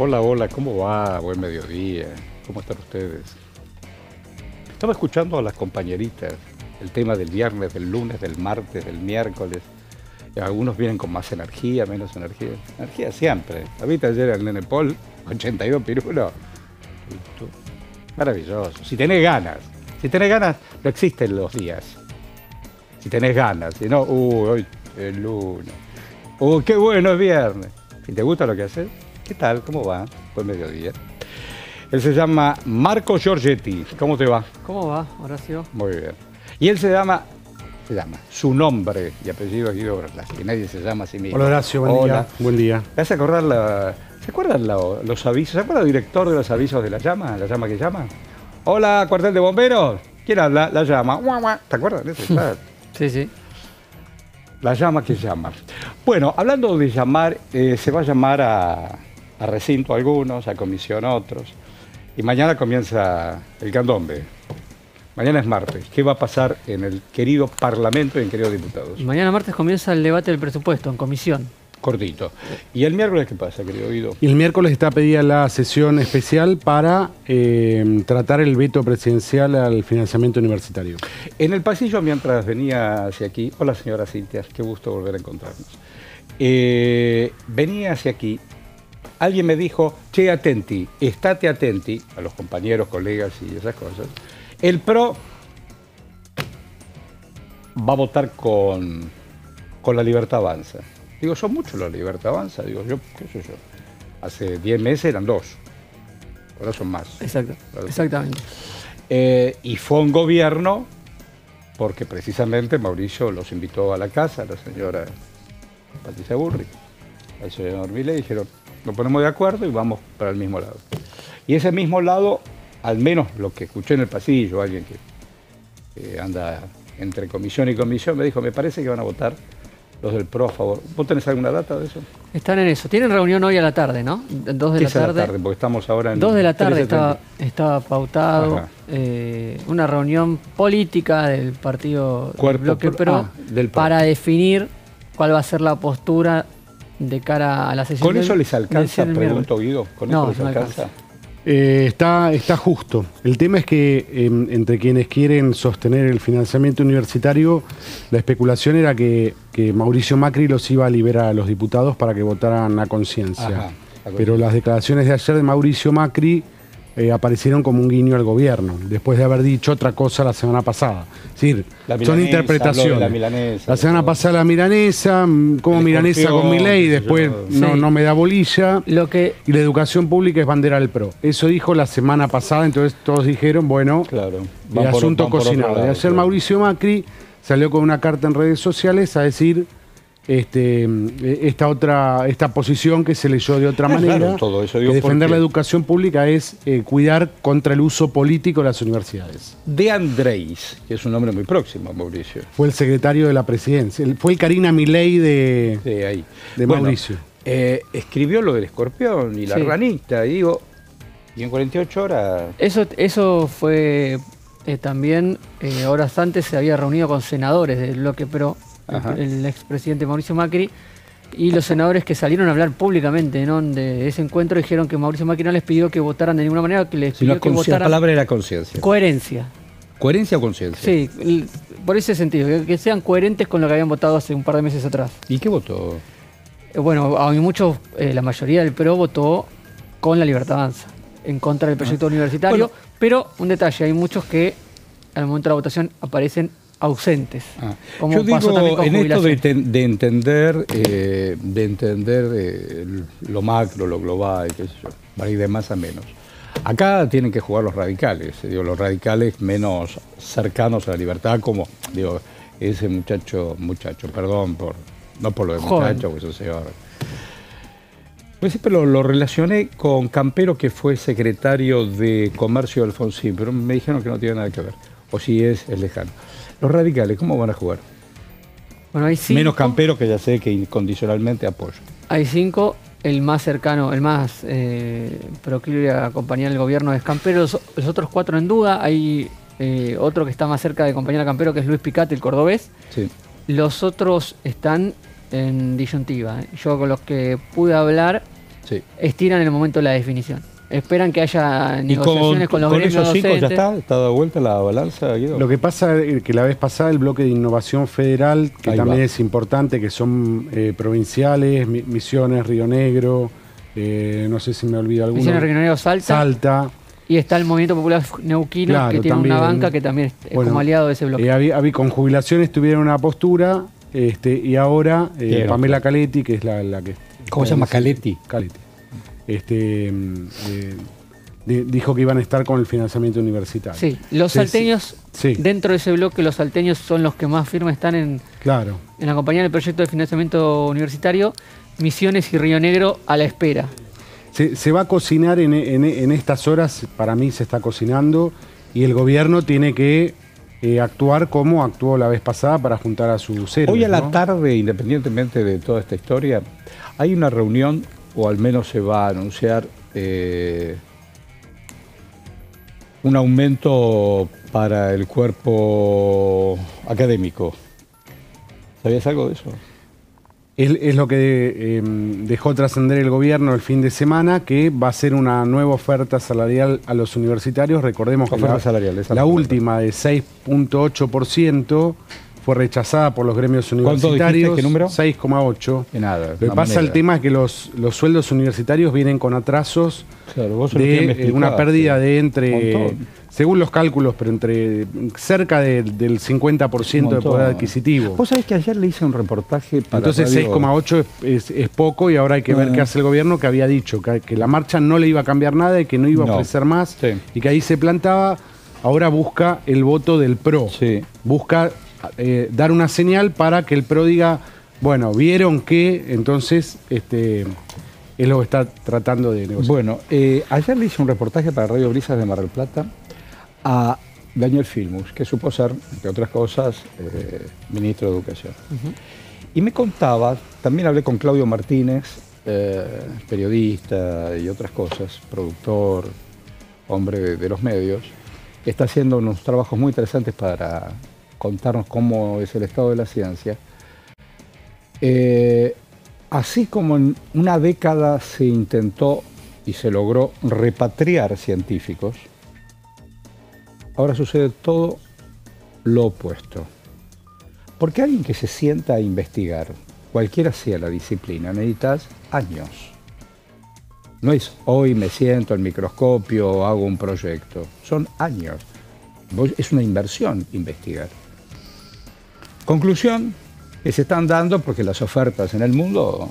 Hola, hola, ¿cómo va? Buen mediodía. ¿Cómo están ustedes? Estaba escuchando a las compañeritas el tema del viernes, del lunes, del martes, del miércoles. Algunos vienen con más energía, menos energía. Energía siempre. La vi ayer en el Nenepol, 82 pirulos. Maravilloso. Si tenés ganas. Si tenés ganas, no existen los días. Si tenés ganas. Si no, hoy es lunes. ¡Uy, qué bueno es viernes! Si te gusta lo que haces, ¿qué tal? ¿Cómo va? Buen mediodía. Él se llama Marco Giorgetti. ¿Cómo te va? ¿Cómo va, Horacio? Muy bien. Y él se llama, su nombre y apellido es Guido Berlas, que nadie se llama a sí mismo. Hola Horacio, buen día. ¿Te vas a acordar ¿Se acuerdan los avisos? ¿Se acuerda el director de los avisos de La Llama? ¿La Llama que Llama? Hola, cuartel de bomberos. ¿Quién habla? La Llama. ¿Te acuerdas de eso? Sí, sí. La Llama que Llama. Bueno, hablando de llamar, se va a llamar a recinto algunos, a comisión otros. Y mañana comienza el candombe. Mañana es martes. ¿Qué va a pasar en el querido Parlamento y en queridos diputados? Mañana martes comienza el debate del presupuesto en comisión. Cortito. ¿Y el miércoles qué pasa, querido Guido? El miércoles está pedida la sesión especial para tratar el veto presidencial al financiamiento universitario. En el pasillo, mientras venía hacia aquí... Hola, señora Cintia, qué gusto volver a encontrarnos. Venía hacia aquí, alguien me dijo, che, atenti, estate atenti, a los compañeros, colegas y esas cosas... El PRO va a votar con la Libertad Avanza. Digo, son muchos la Libertad Avanza. Digo, yo, qué sé yo. Hace 10 meses eran 2. Ahora son más. Exacto. Exactamente. Y fue un gobierno porque precisamente Mauricio los invitó a la casa, la señora Patricia Burri, al señor Miley, y dijeron, nos ponemos de acuerdo y vamos para el mismo lado. Y ese mismo lado... Al menos lo que escuché en el pasillo, alguien que anda entre comisión y comisión, me dijo, me parece que van a votar los del PRO a favor. ¿Vos tenés alguna data de eso? Están en eso. Tienen reunión hoy a la tarde, ¿no? 2 de la tarde, porque estamos ahora en... 2 de la tarde estaba pautado una reunión política del partido del bloque PRO, del PRO para definir cuál va a ser la postura de cara a la sesión. ¿Con eso les alcanza, pregunto Guido? ¿Con eso les alcanza? Está justo. El tema es que entre quienes quieren sostener el financiamiento universitario, la especulación era que Mauricio Macri los iba a liberar a los diputados para que votaran a conciencia. Pero las declaraciones de ayer de Mauricio Macri aparecieron como un guiño al gobierno, después de haber dicho otra cosa la semana pasada. Es decir, son interpretaciones. La semana pasada la milanesa, como milanesa con Milei, después no me da bolilla. Y la educación pública es bandera del PRO. Eso dijo la semana pasada, entonces todos dijeron, bueno, claro, el asunto cocinado. Y ayer Mauricio Macri salió con una carta en redes sociales a decir... esta posición que se leyó de otra manera, claro, todo eso, digo, que defender la educación pública es cuidar contra el uso político de las universidades. De Andrés, que es un hombre muy próximo a Mauricio. Fue el secretario de la presidencia, fue el Karina Milei de Mauricio. Escribió lo del escorpión y la ranita, y digo, y en 48 horas... Eso fue también, horas antes se había reunido con senadores del bloque PRO, el expresidente Mauricio Macri, y los senadores que salieron a hablar públicamente, ¿no?, de ese encuentro, dijeron que Mauricio Macri no les pidió que votaran de ninguna manera, que les pidió que votaran... La palabra era conciencia. Coherencia. ¿Coherencia o conciencia? Sí, por ese sentido, que sean coherentes con lo que habían votado hace un par de meses atrás. ¿Y qué votó? Bueno, a mí muchos, la mayoría del PRO votó con la Libertad Avanza, en contra del proyecto universitario, bueno, pero un detalle, hay muchos que al momento de la votación aparecen ausentes. Yo digo, en esto de entender lo macro, lo global, qué sé yo, va y de más a menos. Acá tienen que jugar los radicales, digo, los radicales menos cercanos a la libertad, como digo, ese muchacho, perdón, no por lo de muchacho, pues, señor. Pues sí, pero lo relacioné con Campero, que fue secretario de Comercio de Alfonsín, pero me dijeron que no tiene nada que ver, o si es lejano. Los radicales, ¿cómo van a jugar? Bueno, hay 5. Menos Campero, que ya sé que incondicionalmente apoya. Hay 5, el más cercano, el más proclive a acompañar el gobierno es Campero, los otros 4 en duda. Hay otro que está más cerca de acompañar a Campero, que es Luis Picate, el cordobés. Sí. Los otros están en disyuntiva. Yo con los que pude hablar, Sí. Estiran en el momento de la definición. Esperan que haya negociaciones con los gremios docentes. ¿Con esos 5 ya está dada vuelta la balanza, Guido? Lo que pasa es que la vez pasada el bloque de innovación federal, que también es importante, que son provinciales, Misiones, Río Negro, no sé si me olvido alguno. Misiones, Río Negro, Salta. Y está el Movimiento Popular Neuquino, claro, que tiene también una banca que también es como aliado de ese bloque. Con jubilaciones tuvieron una postura, y ahora Pamela Caletti, que es la que... ¿Cómo se llama? Caletti. Caletti. Dijo que iban a estar con el financiamiento universitario. Sí, los salteños, sí. Dentro de ese bloque, los salteños son los que más firmes están en acompañar el proyecto de financiamiento universitario. Misiones y Río Negro a la espera. Se va a cocinar en estas horas, para mí se está cocinando, y el gobierno tiene que actuar como actuó la vez pasada para juntar a sus héroes. Hoy a la tarde, independientemente de toda esta historia, hay una reunión, o al menos se va a anunciar un aumento para el cuerpo académico. ¿Sabías algo de eso? Es lo que dejó trascender el gobierno el fin de semana, que va a ser una nueva oferta salarial a los universitarios. Recordemos que la última de 6.8% fue rechazada por los gremios universitarios. ¿Cuánto dijiste? ¿Qué número? 6.8. De nada. Lo que pasa, el tema es que los sueldos universitarios vienen con atrasos, de una pérdida de entre, según los cálculos, pero entre cerca del 50% de poder adquisitivo. Vos sabés que ayer le hice un reportaje para... Entonces 6,8 es poco, y ahora hay que ver qué hace el gobierno, que había dicho que la marcha no le iba a cambiar nada y que no iba a ofrecer más, y que ahí se plantaba. Ahora busca el voto del PRO. Sí. Busca dar una señal para que el PRO diga, bueno, vieron que, entonces... es lo que está tratando de negociar. Bueno, ayer le hice un reportaje para Radio Brisas de Mar del Plata a Daniel Filmus, que supo ser, entre otras cosas, ministro de Educación. Y me contaba, también hablé con Claudio Martínez, periodista y otras cosas, productor, hombre de los medios, que está haciendo unos trabajos muy interesantes para contarnos cómo es el estado de la ciencia. Así como en una década se intentó y se logró repatriar científicos, ahora sucede todo lo opuesto. Porque alguien que se sienta a investigar, cualquiera sea la disciplina, necesitas años. No es hoy me siento al microscopio o hago un proyecto. Son años. Es una inversión investigar. Conclusión, que se están dando porque las ofertas en el mundo,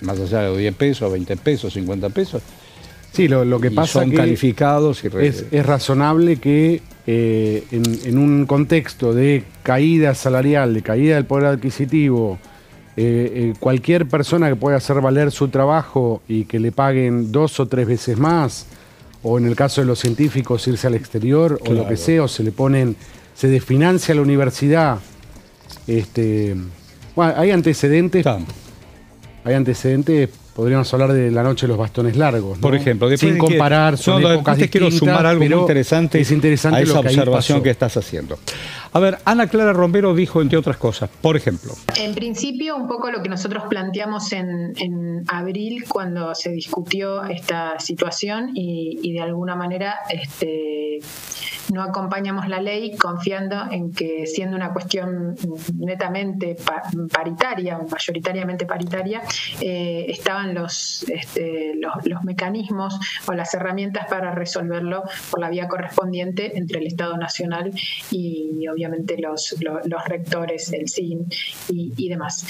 más allá de 10 pesos, 20 pesos, 50 pesos... Sí, lo que pasa son que calificados y es razonable que en un contexto de caída salarial, de caída del poder adquisitivo, cualquier persona que pueda hacer valer su trabajo y que le paguen 2 o 3 veces más, o en el caso de los científicos irse al exterior, o lo que sea, o se desfinancia la universidad. Bueno, hay antecedentes. Hay antecedentes. Podríamos hablar de la noche de los bastones largos, ¿no? Por ejemplo, sin comparar, son épocas distintas. Quiero sumar algo muy interesante, es interesante a esa observación que estás haciendo. A ver, Ana Clara Romero dijo, entre otras cosas, por ejemplo... En principio, un poco lo que nosotros planteamos en abril, cuando se discutió esta situación, y de alguna manera no acompañamos la ley, confiando en que, siendo una cuestión netamente paritaria, mayoritariamente paritaria, estaban los mecanismos o las herramientas para resolverlo por la vía correspondiente entre el Estado Nacional y obviamente los rectores, el SIGEN y demás.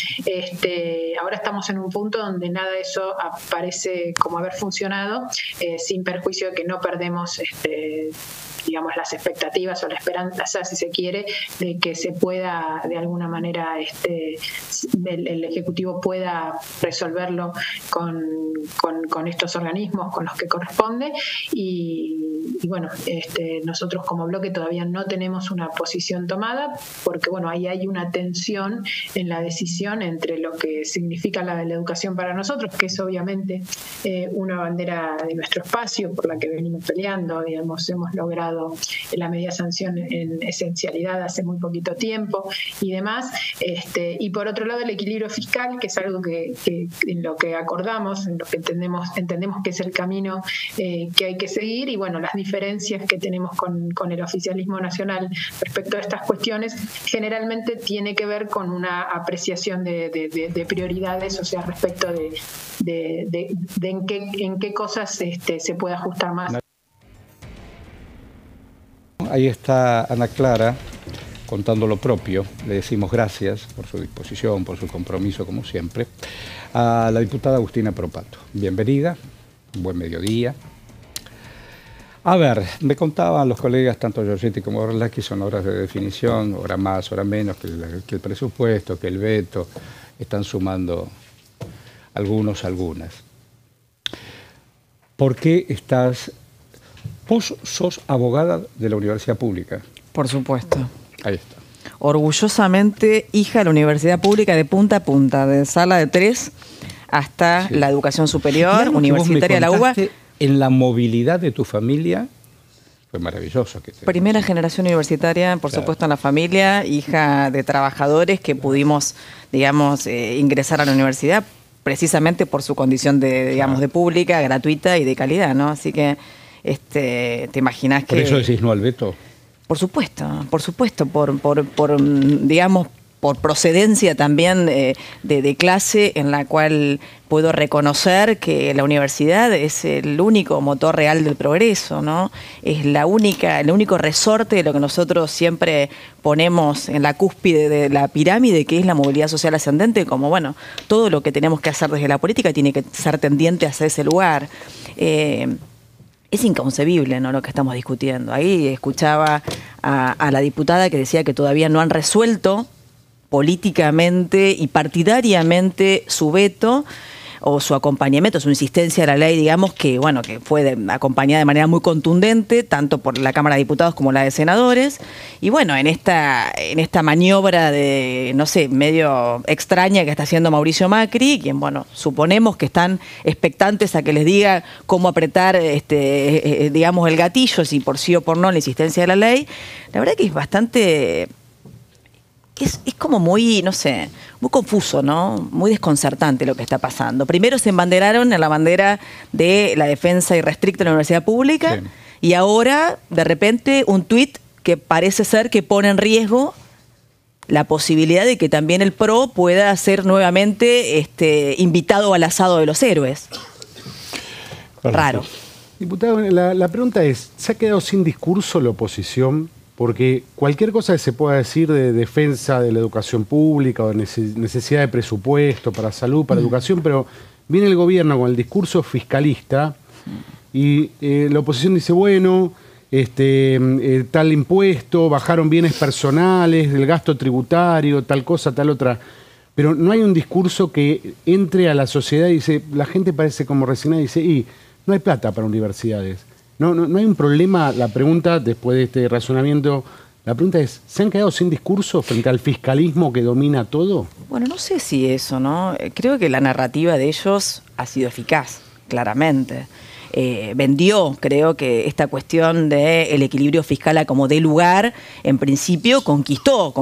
Ahora estamos en un punto donde nada de eso parece como haber funcionado, sin perjuicio de que no perdemos digamos, las expectativas o la esperanza, si se quiere, de que se pueda, de alguna manera, el Ejecutivo pueda resolverlo con estos organismos, con los que corresponde. Y bueno, nosotros como bloque todavía no tenemos una posición tomada, porque bueno, ahí hay una tensión en la decisión entre lo que significa la educación para nosotros, que es obviamente una bandera de nuestro espacio por la que venimos peleando, digamos, hemos logrado la medida de sanción en esencialidad hace muy poquito tiempo y demás. Y por otro lado el equilibrio fiscal, que es algo que en lo que acordamos, en lo que entendemos que es el camino que hay que seguir, y bueno, las diferencias que tenemos con el oficialismo nacional respecto a estas cuestiones generalmente tiene que ver con una apreciación de prioridades, o sea, respecto de en qué cosas se puede ajustar más. Ahí está Ana Clara contando lo propio. Le decimos gracias por su disposición, por su compromiso, como siempre. A la diputada Agustina Propato, bienvenida, buen mediodía. A ver, me contaban los colegas, tanto Giorgetti como Orlaki, son horas de definición, hora más, hora menos, que el presupuesto, que el veto, están sumando algunos, algunas. ¿Por qué estás? Vos sos abogada de la universidad pública. Por supuesto. Ahí está. Orgullosamente hija de la universidad pública de punta a punta, de sala de 3 hasta la educación superior, universitaria de la UBA. En la movilidad de tu familia, fue maravilloso. Que te... Primera generación universitaria, por supuesto, en la familia, hija de trabajadores que pudimos, digamos, ingresar a la universidad precisamente por su condición de, digamos, de pública, gratuita y de calidad, ¿no? Así que, ¿te imaginás que...? ¿Por eso decís no al veto? Por supuesto, por digamos... por procedencia también de clase, en la cual puedo reconocer que la universidad es el único motor real del progreso, ¿no? Es el único resorte de lo que nosotros siempre ponemos en la cúspide de la pirámide, que es la movilidad social ascendente, como bueno, todo lo que tenemos que hacer desde la política tiene que ser tendiente hacia ese lugar. Es inconcebible, ¿no?, lo que estamos discutiendo. Ahí escuchaba a la diputada que decía que todavía no han resuelto políticamente y partidariamente su veto o su acompañamiento, su insistencia a la ley, digamos, que bueno, que fue acompañada de manera muy contundente, tanto por la Cámara de Diputados como la de Senadores. Y bueno, en esta maniobra de, no sé, medio extraña que está haciendo Mauricio Macri, quien, bueno, suponemos que están expectantes a que les diga cómo apretar, digamos, el gatillo, si por sí o por no, la insistencia de la ley. La verdad que es bastante... Es como muy, no sé, muy confuso, ¿no? Muy desconcertante lo que está pasando. Primero se embanderaron en la bandera de la defensa irrestricta de la universidad pública. Bien. Y ahora, de repente, un tuit que parece ser que pone en riesgo la posibilidad de que también el PRO pueda ser nuevamente invitado al asado de los héroes. Perfecto. Raro. Diputado, la pregunta es, ¿se ha quedado sin discurso la oposición? Porque cualquier cosa que se pueda decir de defensa de la educación pública o de necesidad de presupuesto para salud, para educación, pero viene el gobierno con el discurso fiscalista y la oposición dice, bueno, tal impuesto, bajaron bienes personales, el gasto tributario, tal cosa, tal otra. Pero no hay un discurso que entre a la sociedad y dice, la gente parece como resignada y dice, y no hay plata para universidades. No hay un problema. La pregunta, después de este razonamiento, la pregunta es, ¿se han quedado sin discurso frente al fiscalismo que domina todo? Bueno, no sé si eso, ¿no? Creo que la narrativa de ellos ha sido eficaz, claramente. Vendió, creo que esta cuestión del equilibrio fiscal a como dé lugar, en principio conquistó,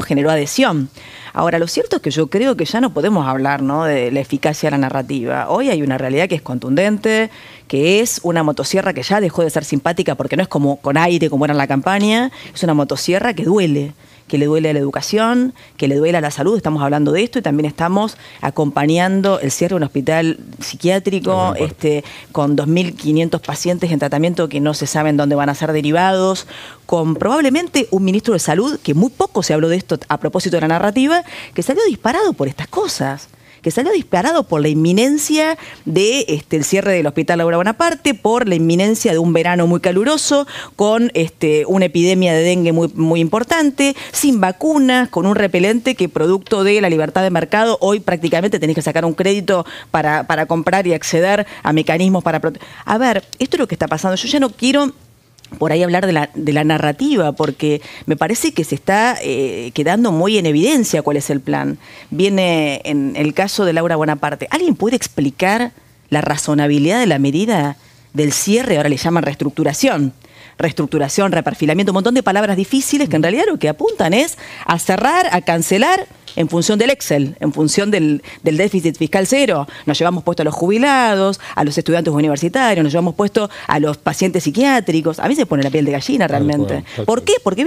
generó adhesión. Ahora, lo cierto es que yo creo que ya no podemos hablar, ¿no?, de la eficacia de la narrativa. Hoy hay una realidad que es contundente, que es una motosierra que ya dejó de ser simpática porque no es como con aire como era en la campaña, es una motosierra que duele. Que le duele a la educación, que le duele a la salud, estamos hablando de esto y también estamos acompañando el cierre de un hospital psiquiátrico con 2.500 pacientes en tratamiento que no se saben dónde van a ser derivados, con probablemente un ministro de salud, que muy poco se habló de esto a propósito de la narrativa, que salió disparado por estas cosas. Que salió disparado por la inminencia de el cierre del hospital Laura Bonaparte, por la inminencia de un verano muy caluroso, con una epidemia de dengue muy, muy importante, sin vacunas, con un repelente que producto de la libertad de mercado, hoy prácticamente tenés que sacar un crédito para comprar y acceder a mecanismos para... A ver, esto es lo que está pasando. Yo ya no quiero... por ahí hablar de la narrativa, porque me parece que se está quedando muy en evidencia cuál es el plan. Viene en el caso de Laura Bonaparte. ¿Alguien puede explicar la razonabilidad de la medida del cierre? Ahora le llaman reestructuración. reestructuración, reperfilamiento, un montón de palabras difíciles que en realidad lo que apuntan es a cerrar, a cancelar en función del Excel, en función del déficit fiscal cero. Nos llevamos puesto a los jubilados, a los estudiantes universitarios, nos llevamos puesto a los pacientes psiquiátricos. A mí se pone la piel de gallina realmente. Tal cual. ¿Por qué? Porque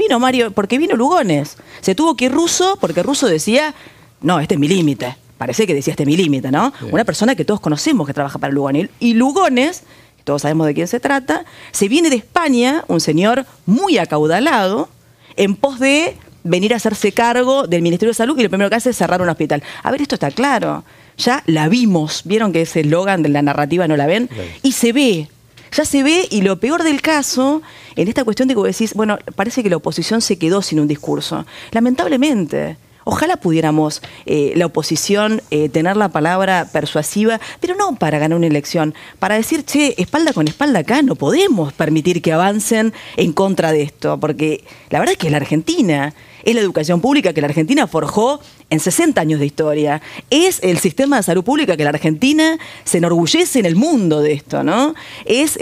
vino Lugones. Se tuvo que ir Ruso porque Ruso decía, no, este es mi límite. Parece que decía este es mi límite, ¿no? Sí. Una persona que todos conocemos que trabaja para Lugones. Y Lugones, todos sabemos de quién se trata, se viene de España, un señor muy acaudalado, en pos de venir a hacerse cargo del Ministerio de Salud y lo primero que hace es cerrar un hospital. A ver, esto está claro. Ya la vimos. ¿Vieron que ese eslogan de la narrativa no la ven? Claro. Y se ve. Ya se ve, y lo peor del caso, en esta cuestión de que vos decís, bueno, parece que la oposición se quedó sin un discurso. Lamentablemente. Ojalá pudiéramos la oposición tener la palabra persuasiva, pero no para ganar una elección, para decir, che, espalda con espalda acá, no podemos permitir que avancen en contra de esto, porque la verdad es que es la Argentina, es la educación pública que la Argentina forjó en 60 años de historia, es el sistema de salud pública que la Argentina se enorgullece en el mundo de esto, ¿no? Es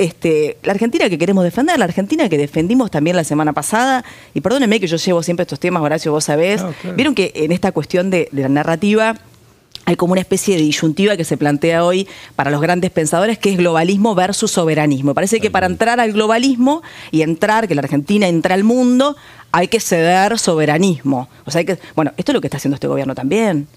la Argentina que queremos defender, la Argentina que defendimos también la semana pasada, y perdónenme que yo llevo siempre estos temas, Horacio, vos sabés, okay. Vieron que en esta cuestión de la narrativa hay como una especie de disyuntiva que se plantea hoy para los grandes pensadores, que es globalismo versus soberanismo. Parece que para entrar al globalismo y que la Argentina entra al mundo, hay que ceder soberanismo. O sea, bueno, esto es lo que está haciendo este gobierno también.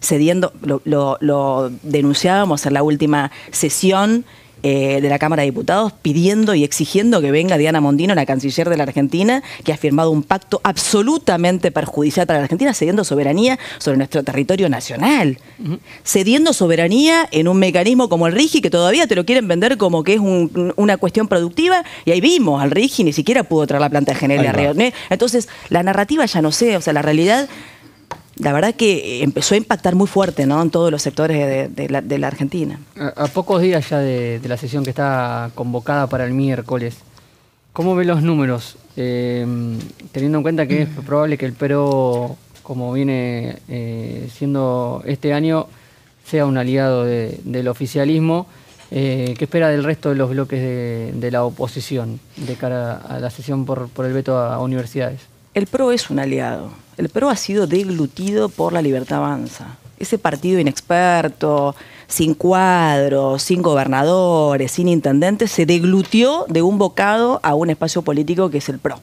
Cediendo, lo denunciábamos en la última sesión de la Cámara de Diputados, pidiendo y exigiendo que venga Diana Mondino, la canciller de la Argentina, que ha firmado un pacto absolutamente perjudicial para la Argentina, cediendo soberanía sobre nuestro territorio nacional. Cediendo soberanía en un mecanismo como el RIGI, que todavía te lo quieren vender como que es una cuestión productiva, y ahí vimos, al RIGI ni siquiera pudo traer la planta de General Río Negro. Entonces, la narrativa ya no sé, o sea, la realidad, la verdad que empezó a impactar muy fuerte, ¿no?, en todos los sectores de la Argentina. A pocos días ya de la sesión que está convocada para el miércoles, ¿cómo ve los números? Teniendo en cuenta que es probable que el PRO, como viene siendo este año, sea un aliado del oficialismo. ¿Qué espera del resto de los bloques de la oposición de cara a la sesión por el veto a universidades? El PRO es un aliado. El PRO ha sido deglutido por La Libertad Avanza. Ese partido inexperto, sin cuadros, sin gobernadores, sin intendentes, se deglutió de un bocado a un espacio político que es el PRO.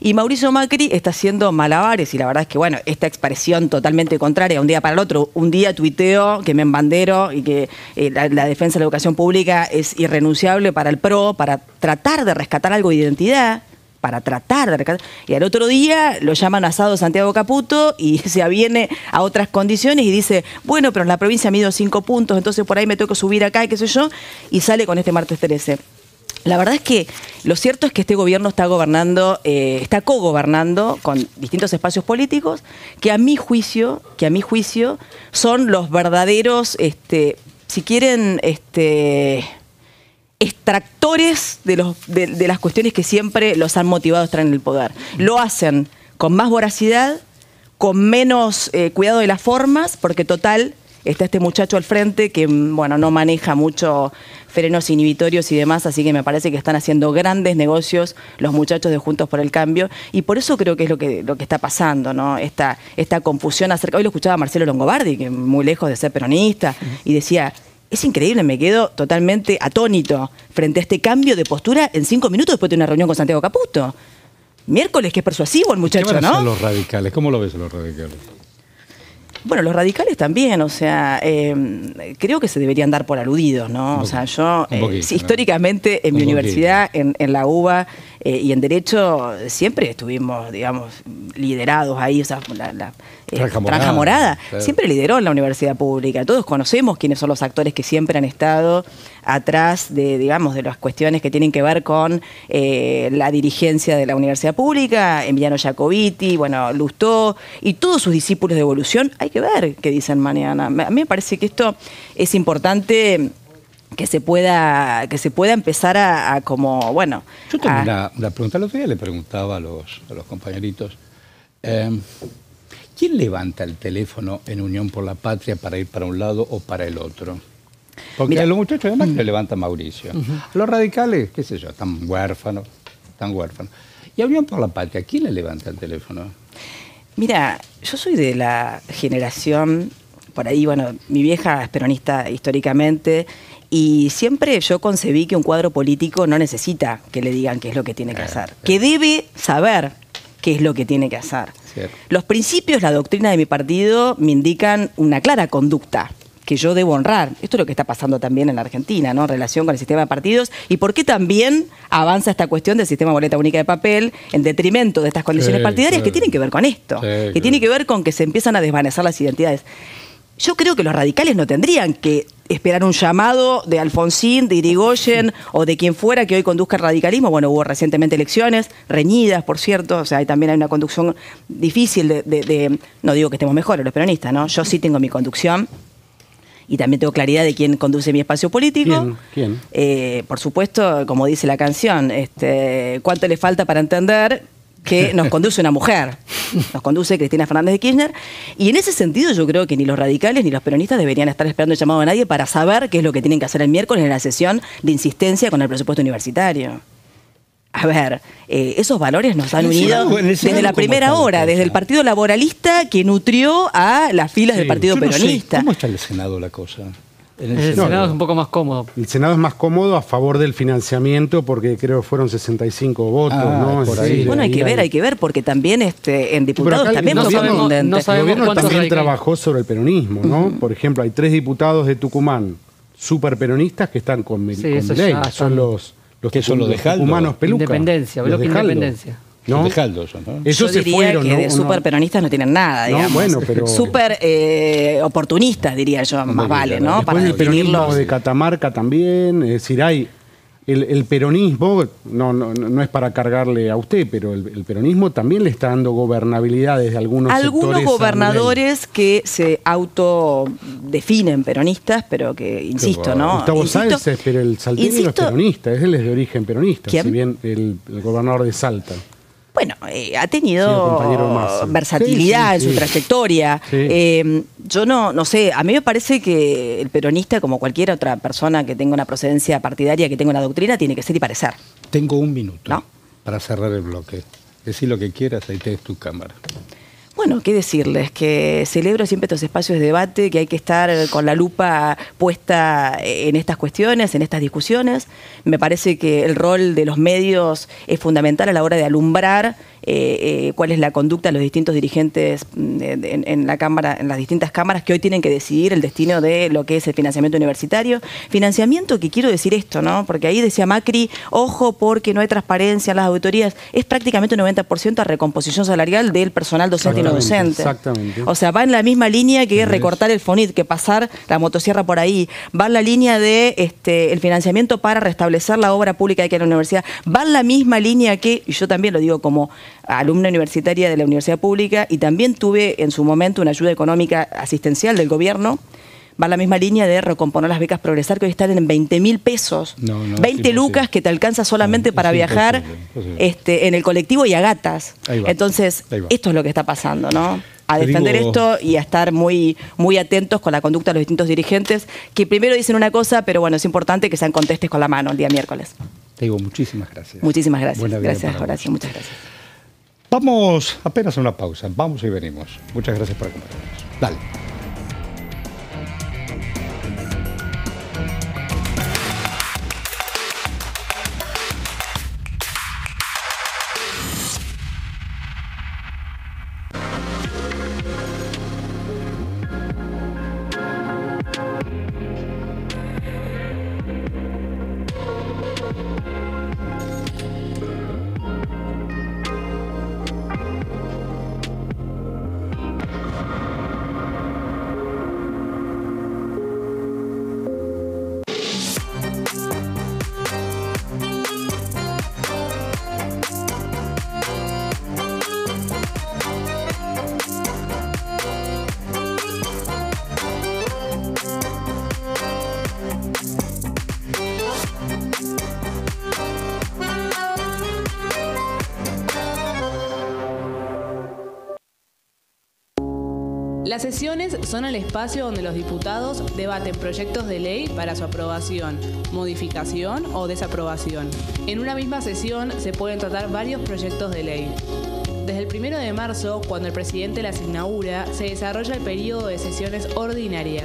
Y Mauricio Macri está haciendo malabares, y la verdad es que, bueno, esta expresión totalmente contraria, un día para el otro, un día tuiteo que me embandero y que la defensa de la educación pública es irrenunciable para el PRO, para tratar de rescatar algo de identidad, para tratar de rescatar. Y al otro día lo llaman asado Santiago Caputo y se aviene a otras condiciones y dice, bueno, pero en la provincia mido 5 puntos, entonces por ahí me tengo que subir acá, qué sé yo, y sale con este martes 13. La verdad es que lo cierto es que este gobierno está gobernando, está cogobernando con distintos espacios políticos que a mi juicio son los verdaderos, si quieren, extractores de las cuestiones que siempre los han motivado a estar en el poder. Lo hacen con más voracidad, con menos cuidado de las formas, porque total, está este muchacho al frente que, bueno, no maneja mucho frenos inhibitorios y demás, así que me parece que están haciendo grandes negocios los muchachos de Juntos por el Cambio, y por eso creo que es lo que está pasando, ¿no? Esta confusión acerca. Hoy lo escuchaba Marcelo Longobardi, que muy lejos de ser peronista, y decía, es increíble, me quedo totalmente atónito frente a este cambio de postura en 5 minutos después de una reunión con Santiago Caputo. Miércoles, que es persuasivo el muchacho, ¿no? ¿Qué son los radicales? ¿Cómo lo ves a los radicales? Bueno, los radicales también, o sea, creo que se deberían dar por aludidos, ¿no? O sea, yo históricamente en mi universidad, en la UBA y en Derecho, siempre estuvimos, digamos, liderados ahí, o sea, Franja Morada, claro, siempre lideró en la universidad pública. Todos conocemos quiénes son los actores que siempre han estado atrás de, digamos, de las cuestiones que tienen que ver con la dirigencia de la universidad pública, Emiliano Jacobiti, bueno, Lustó, y todos sus discípulos de evolución. Hay que ver qué dicen mañana. A mí me parece que esto es importante, que se pueda empezar a como, bueno. Yo tengo una pregunta. El otro día le preguntaba a los compañeritos, ¿quién levanta el teléfono en Unión por la Patria para ir para un lado o para el otro? Porque a los muchachos además le levanta Mauricio. Los radicales, qué sé yo, están huérfanos, están huérfanos. Y a Unión por la Patria, ¿quién le levanta el teléfono? Mira, yo soy de la generación, por ahí, bueno, mi vieja es peronista históricamente, y siempre yo concebí que un cuadro político no necesita que le digan qué es lo que tiene que hacer, que debe saber qué es lo que tiene que hacer. Cierto. Los principios, la doctrina de mi partido me indican una clara conducta que yo debo honrar. Esto es lo que está pasando también en la Argentina, ¿no? En relación con el sistema de partidos y por qué también avanza esta cuestión del sistema boleta única de papel en detrimento de estas condiciones partidarias que tienen que ver con esto, que tienen que ver con que se empiezan a desvanecer las identidades. Yo creo que los radicales no tendrían que esperar un llamado de Alfonsín, de Irigoyen o de quien fuera que hoy conduzca el radicalismo. Bueno, hubo recientemente elecciones, reñidas, por cierto. O sea, ahí también hay una conducción difícil de... No digo que estemos mejores los peronistas, ¿no? Yo sí tengo mi conducción y también tengo claridad de quién conduce mi espacio político. ¿Quién? Por supuesto, como dice la canción, ¿cuánto le falta para entender que nos conduce una mujer? Nos conduce Cristina Fernández de Kirchner. Y en ese sentido yo creo que ni los radicales ni los peronistas deberían estar esperando el llamado a nadie para saber qué es lo que tienen que hacer el miércoles en la sesión de insistencia con el presupuesto universitario. A ver, esos valores nos han unido desde la primera hora, desde el Partido Laboralista que nutrió a las filas del Partido Peronista. ¿Cómo está el Senado la cosa? El Senado es un poco más cómodo. El Senado es más cómodo a favor del financiamiento porque creo que fueron 65 votos, ¿no? Por ahí, bueno, hay que ver, porque también en diputados acá, también el gobierno también trabajó sobre el peronismo, ¿no? Por ejemplo, hay 3 diputados de Tucumán, superperonistas, que están con Milei. Son los que son los de Jaldo. Humanos peluca. Independencia, bloque Independencia. ¿No? Ellos se fueron, que de super peronistas no tienen nada, digamos. No, bueno, pero... Super oportunistas, diría yo, más vale, ¿no? Para el peronismo de Catamarca también, es decir, hay... El peronismo, no es para cargarle a usted, pero el peronismo también le está dando gobernabilidad desde algunos gobernadores que se autodefinen peronistas, pero que, insisto, ¿no? Gustavo Sáenz, pero el salteño no es peronista, él es de origen peronista, si bien el gobernador de Salta. Bueno, ha tenido versatilidad en su trayectoria. Yo no sé, a mí me parece que el peronista, como cualquier otra persona que tenga una procedencia partidaria, que tenga una doctrina, tiene que ser y parecer. Tengo un minuto, ¿no?, para cerrar el bloque. Decí lo que quieras, ahí tenés tu cámara. Bueno, qué decirles, que celebro siempre estos espacios de debate, que hay que estar con la lupa puesta en estas cuestiones, en estas discusiones. Me parece que el rol de los medios es fundamental a la hora de alumbrar cuál es la conducta de los distintos dirigentes en la Cámara, en las distintas cámaras que hoy tienen que decidir el destino de lo que es el financiamiento universitario. Financiamiento, que quiero decir esto, ¿no? Porque ahí decía Macri, ojo porque no hay transparencia en las auditorías, es prácticamente un 90% a recomposición salarial del personal docente y no docente. Exactamente. O sea, va en la misma línea que recortar el FONIT, que pasar la motosierra por ahí. Va en la línea de el financiamiento para restablecer la obra pública aquí en la universidad. Va en la misma línea que, y yo también lo digo como alumna universitaria de la universidad pública y también tuve en su momento una ayuda económica asistencial del gobierno, va en la misma línea de recomponer las becas Progresar, que hoy están en 20.000 pesos, 20 lucas que te alcanza solamente para viajar en el colectivo y a gatas. Entonces, esto es lo que está pasando, ¿no? A defender esto y a estar muy, muy atentos con la conducta de los distintos dirigentes, que primero dicen una cosa, pero bueno, es importante que sean contestes con la mano el día miércoles. Te digo, muchísimas gracias. Muchísimas gracias. Gracias, Horacio, muchas gracias. Vamos apenas a una pausa, vamos y venimos. Muchas gracias por acompañarnos. Dale. Las sesiones son el espacio donde los diputados debaten proyectos de ley para su aprobación, modificación o desaprobación. En una misma sesión se pueden tratar varios proyectos de ley. Desde el 1 de marzo, cuando el presidente las inaugura, se desarrolla el periodo de sesiones ordinarias.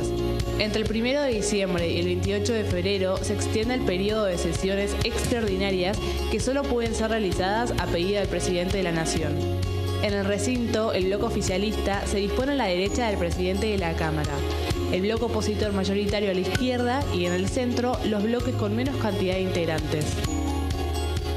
Entre el 1 de diciembre y el 28 de febrero se extiende el periodo de sesiones extraordinarias que solo pueden ser realizadas a pedido del presidente de la Nación. En el recinto, el bloque oficialista se dispone a la derecha del presidente de la Cámara, el bloque opositor mayoritario a la izquierda y en el centro los bloques con menos cantidad de integrantes.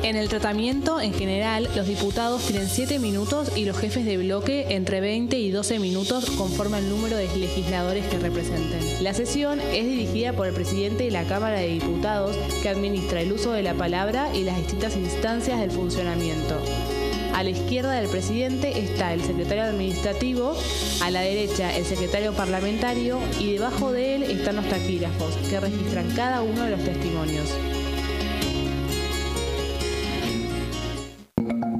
En el tratamiento, en general, los diputados tienen 7 minutos y los jefes de bloque entre 20 y 12 minutos conforme al número de legisladores que representen. La sesión es dirigida por el presidente de la Cámara de Diputados, que administra el uso de la palabra y las distintas instancias del funcionamiento. A la izquierda del presidente está el secretario administrativo, a la derecha el secretario parlamentario y debajo de él están los taquígrafos, que registran cada uno de los testimonios.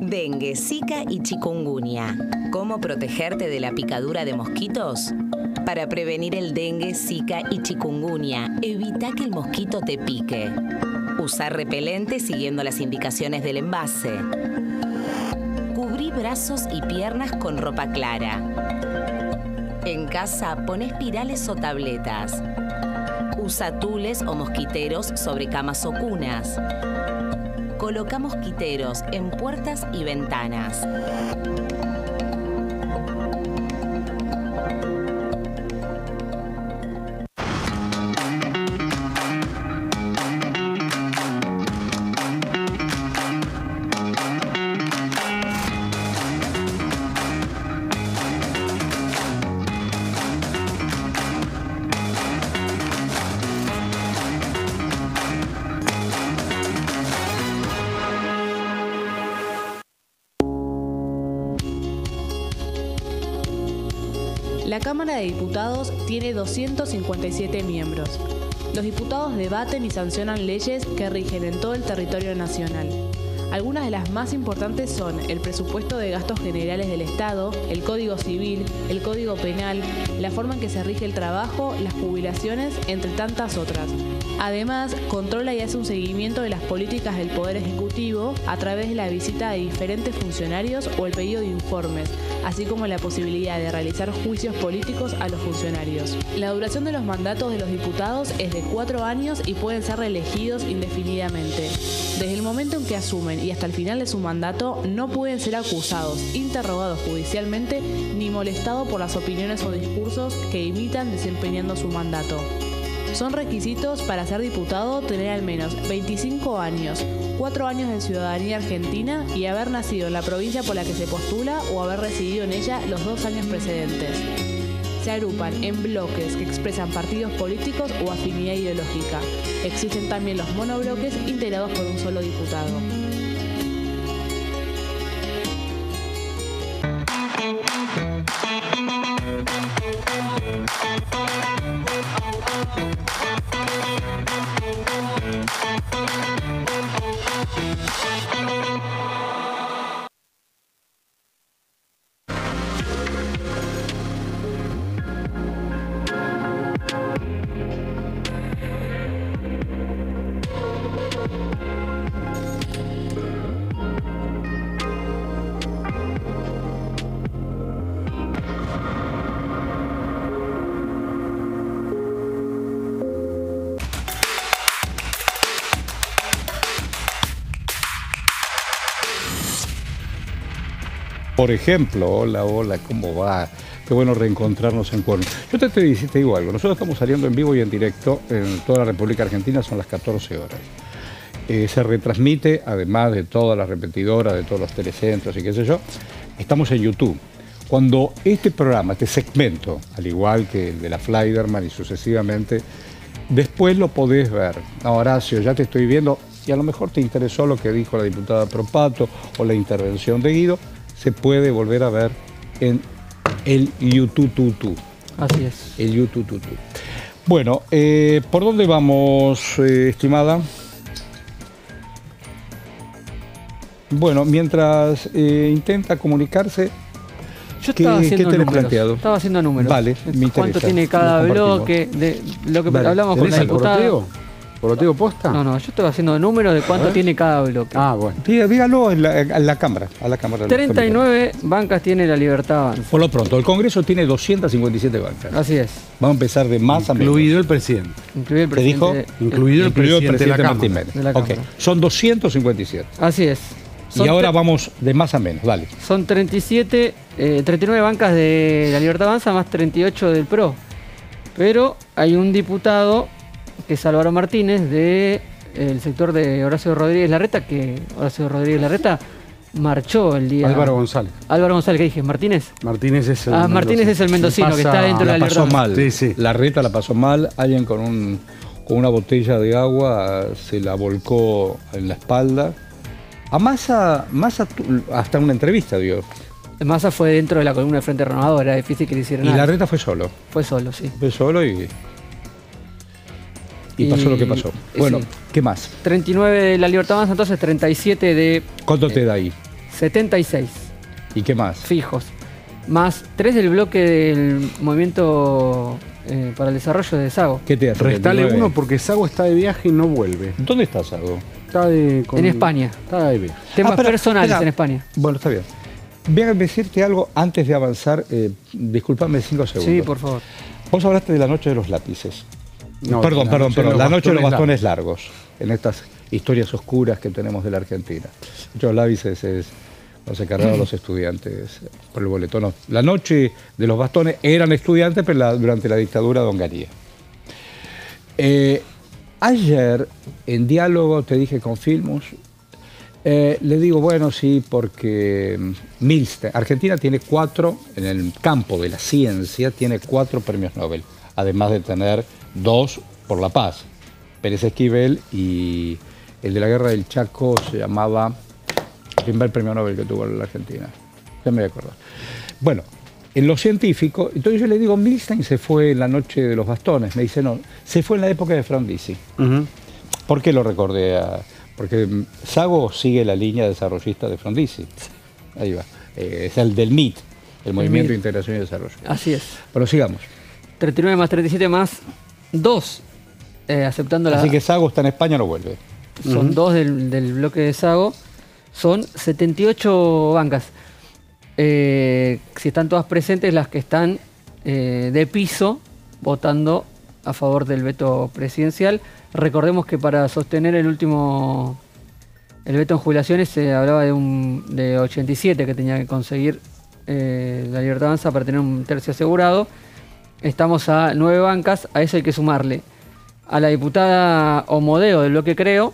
Dengue, Zika y chikungunya. ¿Cómo protegerte de la picadura de mosquitos? Para prevenir el dengue, Zika y chikungunya, evita que el mosquito te pique. Usar repelente siguiendo las indicaciones del envase. Cubrí brazos y piernas con ropa clara. En casa, pon espirales o tabletas. Usa tules o mosquiteros sobre camas o cunas. Coloca mosquiteros en puertas y ventanas. La Cámara de Diputados tiene 257 miembros. Los diputados debaten y sancionan leyes que rigen en todo el territorio nacional. Algunas de las más importantes son el presupuesto de gastos generales del Estado, el Código Civil, el Código Penal, la forma en que se rige el trabajo, las jubilaciones, entre tantas otras. Además, controla y hace un seguimiento de las políticas del Poder Ejecutivo a través de la visita de diferentes funcionarios o el pedido de informes, así como la posibilidad de realizar juicios políticos a los funcionarios. La duración de los mandatos de los diputados es de 4 años y pueden ser reelegidos indefinidamente. Desde el momento en que asumen y hasta el final de su mandato, no pueden ser acusados, interrogados judicialmente ni molestados por las opiniones o discursos que imitan desempeñando su mandato. Son requisitos para ser diputado tener al menos 25 años, 4 años de ciudadanía argentina y haber nacido en la provincia por la que se postula o haber residido en ella los 2 años precedentes. Se agrupan en bloques que expresan partidos políticos o afinidad ideológica. Existen también los monobloques integrados por un solo diputado. Por ejemplo, hola, hola, ¿cómo va? Qué bueno reencontrarnos en Cuerno. Yo te digo algo, nosotros estamos saliendo en vivo y en directo en toda la República Argentina, son las 14 horas. Se retransmite, además de todas las repetidoras, de todos los telecentros y qué sé yo, estamos en YouTube. Cuando este programa, este segmento, al igual que el de la Flyderman y sucesivamente, después lo podés ver. No, Horacio, ya te estoy viendo y a lo mejor te interesó lo que dijo la diputada Propato o la intervención de Guido, se puede volver a ver en el YouTube. Así es. El YouTube. Bueno, ¿por dónde vamos, estimada? Bueno, mientras intenta comunicarse, Yo estaba haciendo números. Vale, ¿cuánto tiene cada bloque? De lo que hablamos con la diputada. ¿Poroteo posta? No, no, yo estaba haciendo números de cuánto tiene cada bloque. Ah, bueno. Dígalo en la Cámara. A la Cámara 39 bancas tiene La Libertad Avanza. Por lo pronto, el Congreso tiene 257 bancas. Así es. Vamos a empezar de más a menos. Incluido el presidente. Incluido el presidente. ¿Te dijo? Incluido el presidente de la Cámara. Okay. Son 257. Así es. Son y ahora vamos de más a menos, dale. Son 39 bancas de La Libertad Avanza más 38 del PRO. Pero hay un diputado que es Álvaro Martínez, del sector de Horacio Rodríguez Larreta, que Horacio Rodríguez Larreta marchó el día... Álvaro González. Álvaro González, ¿qué dije? ¿Martínez? Martínez es el mendocino. Martínez es el mendocino que está dentro de la libertad. La pasó mal, sí, sí. Larreta la pasó mal, alguien con una botella de agua se la volcó en la espalda. A Massa hasta una entrevista dio. Massa fue dentro de la columna de Frente Renovador, era difícil que le hicieran nada. Y Larreta fue solo. Fue solo, sí. Fue solo y pasó lo que pasó. Bueno, sí. ¿Qué más? 39 de La Libertad Avanza, entonces 37 de... ¿Cuánto te da ahí? 76. ¿Y qué más? Fijos. Más 3 del bloque del Movimiento para el Desarrollo de Sago. ¿Qué te hace? Restale 39. Uno porque Sago está de viaje y no vuelve. ¿Dónde está Sago? En España. Está de viaje. Temas personales en España. Bueno, está bien. Voy a decirte algo antes de avanzar. Disculpame 5 segundos. Sí, por favor. Vos hablaste de la noche de los lápices. No, perdón. La noche de los bastones largos. En estas historias oscuras que tenemos de la Argentina. Yo lápices es cuando se cargaron los estudiantes por el boleto. No, la noche de los bastones eran estudiantes, pero durante la dictadura de Onganía. Ayer, en diálogo, te dije con Filmus, le digo, bueno, sí, porque Milstein, Argentina tiene 4, en el campo de la ciencia, tiene 4 premios Nobel, además de tener 2 por la paz. Pérez Esquivel y el de la guerra del Chaco se llamaba el primer premio Nobel que tuvo la Argentina. Ya me voy a acordar. Bueno, en lo científico, entonces yo le digo, Milstein se fue en la noche de los bastones. Me dice, no, se fue en la época de Frondizi. ¿Por qué lo recordé? Porque Sago sigue la línea desarrollista de Frondizi. Ahí va. Es el del MIT, el Movimiento de Integración y Desarrollo. Así es. Pero sigamos. 39 más 37 más 2, aceptando la... Así que Sago está en España, no vuelve. Son 2 del bloque de Sago. Son 78 bancas. Si están todas presentes, las que están de piso votando a favor del veto presidencial. Recordemos que para sostener el veto en jubilaciones se hablaba de 87 que tenía que conseguir La Libertad Avanza para tener un tercio asegurado. Estamos a 9 bancas, a eso hay que sumarle a la diputada Omodeo del bloque Creo,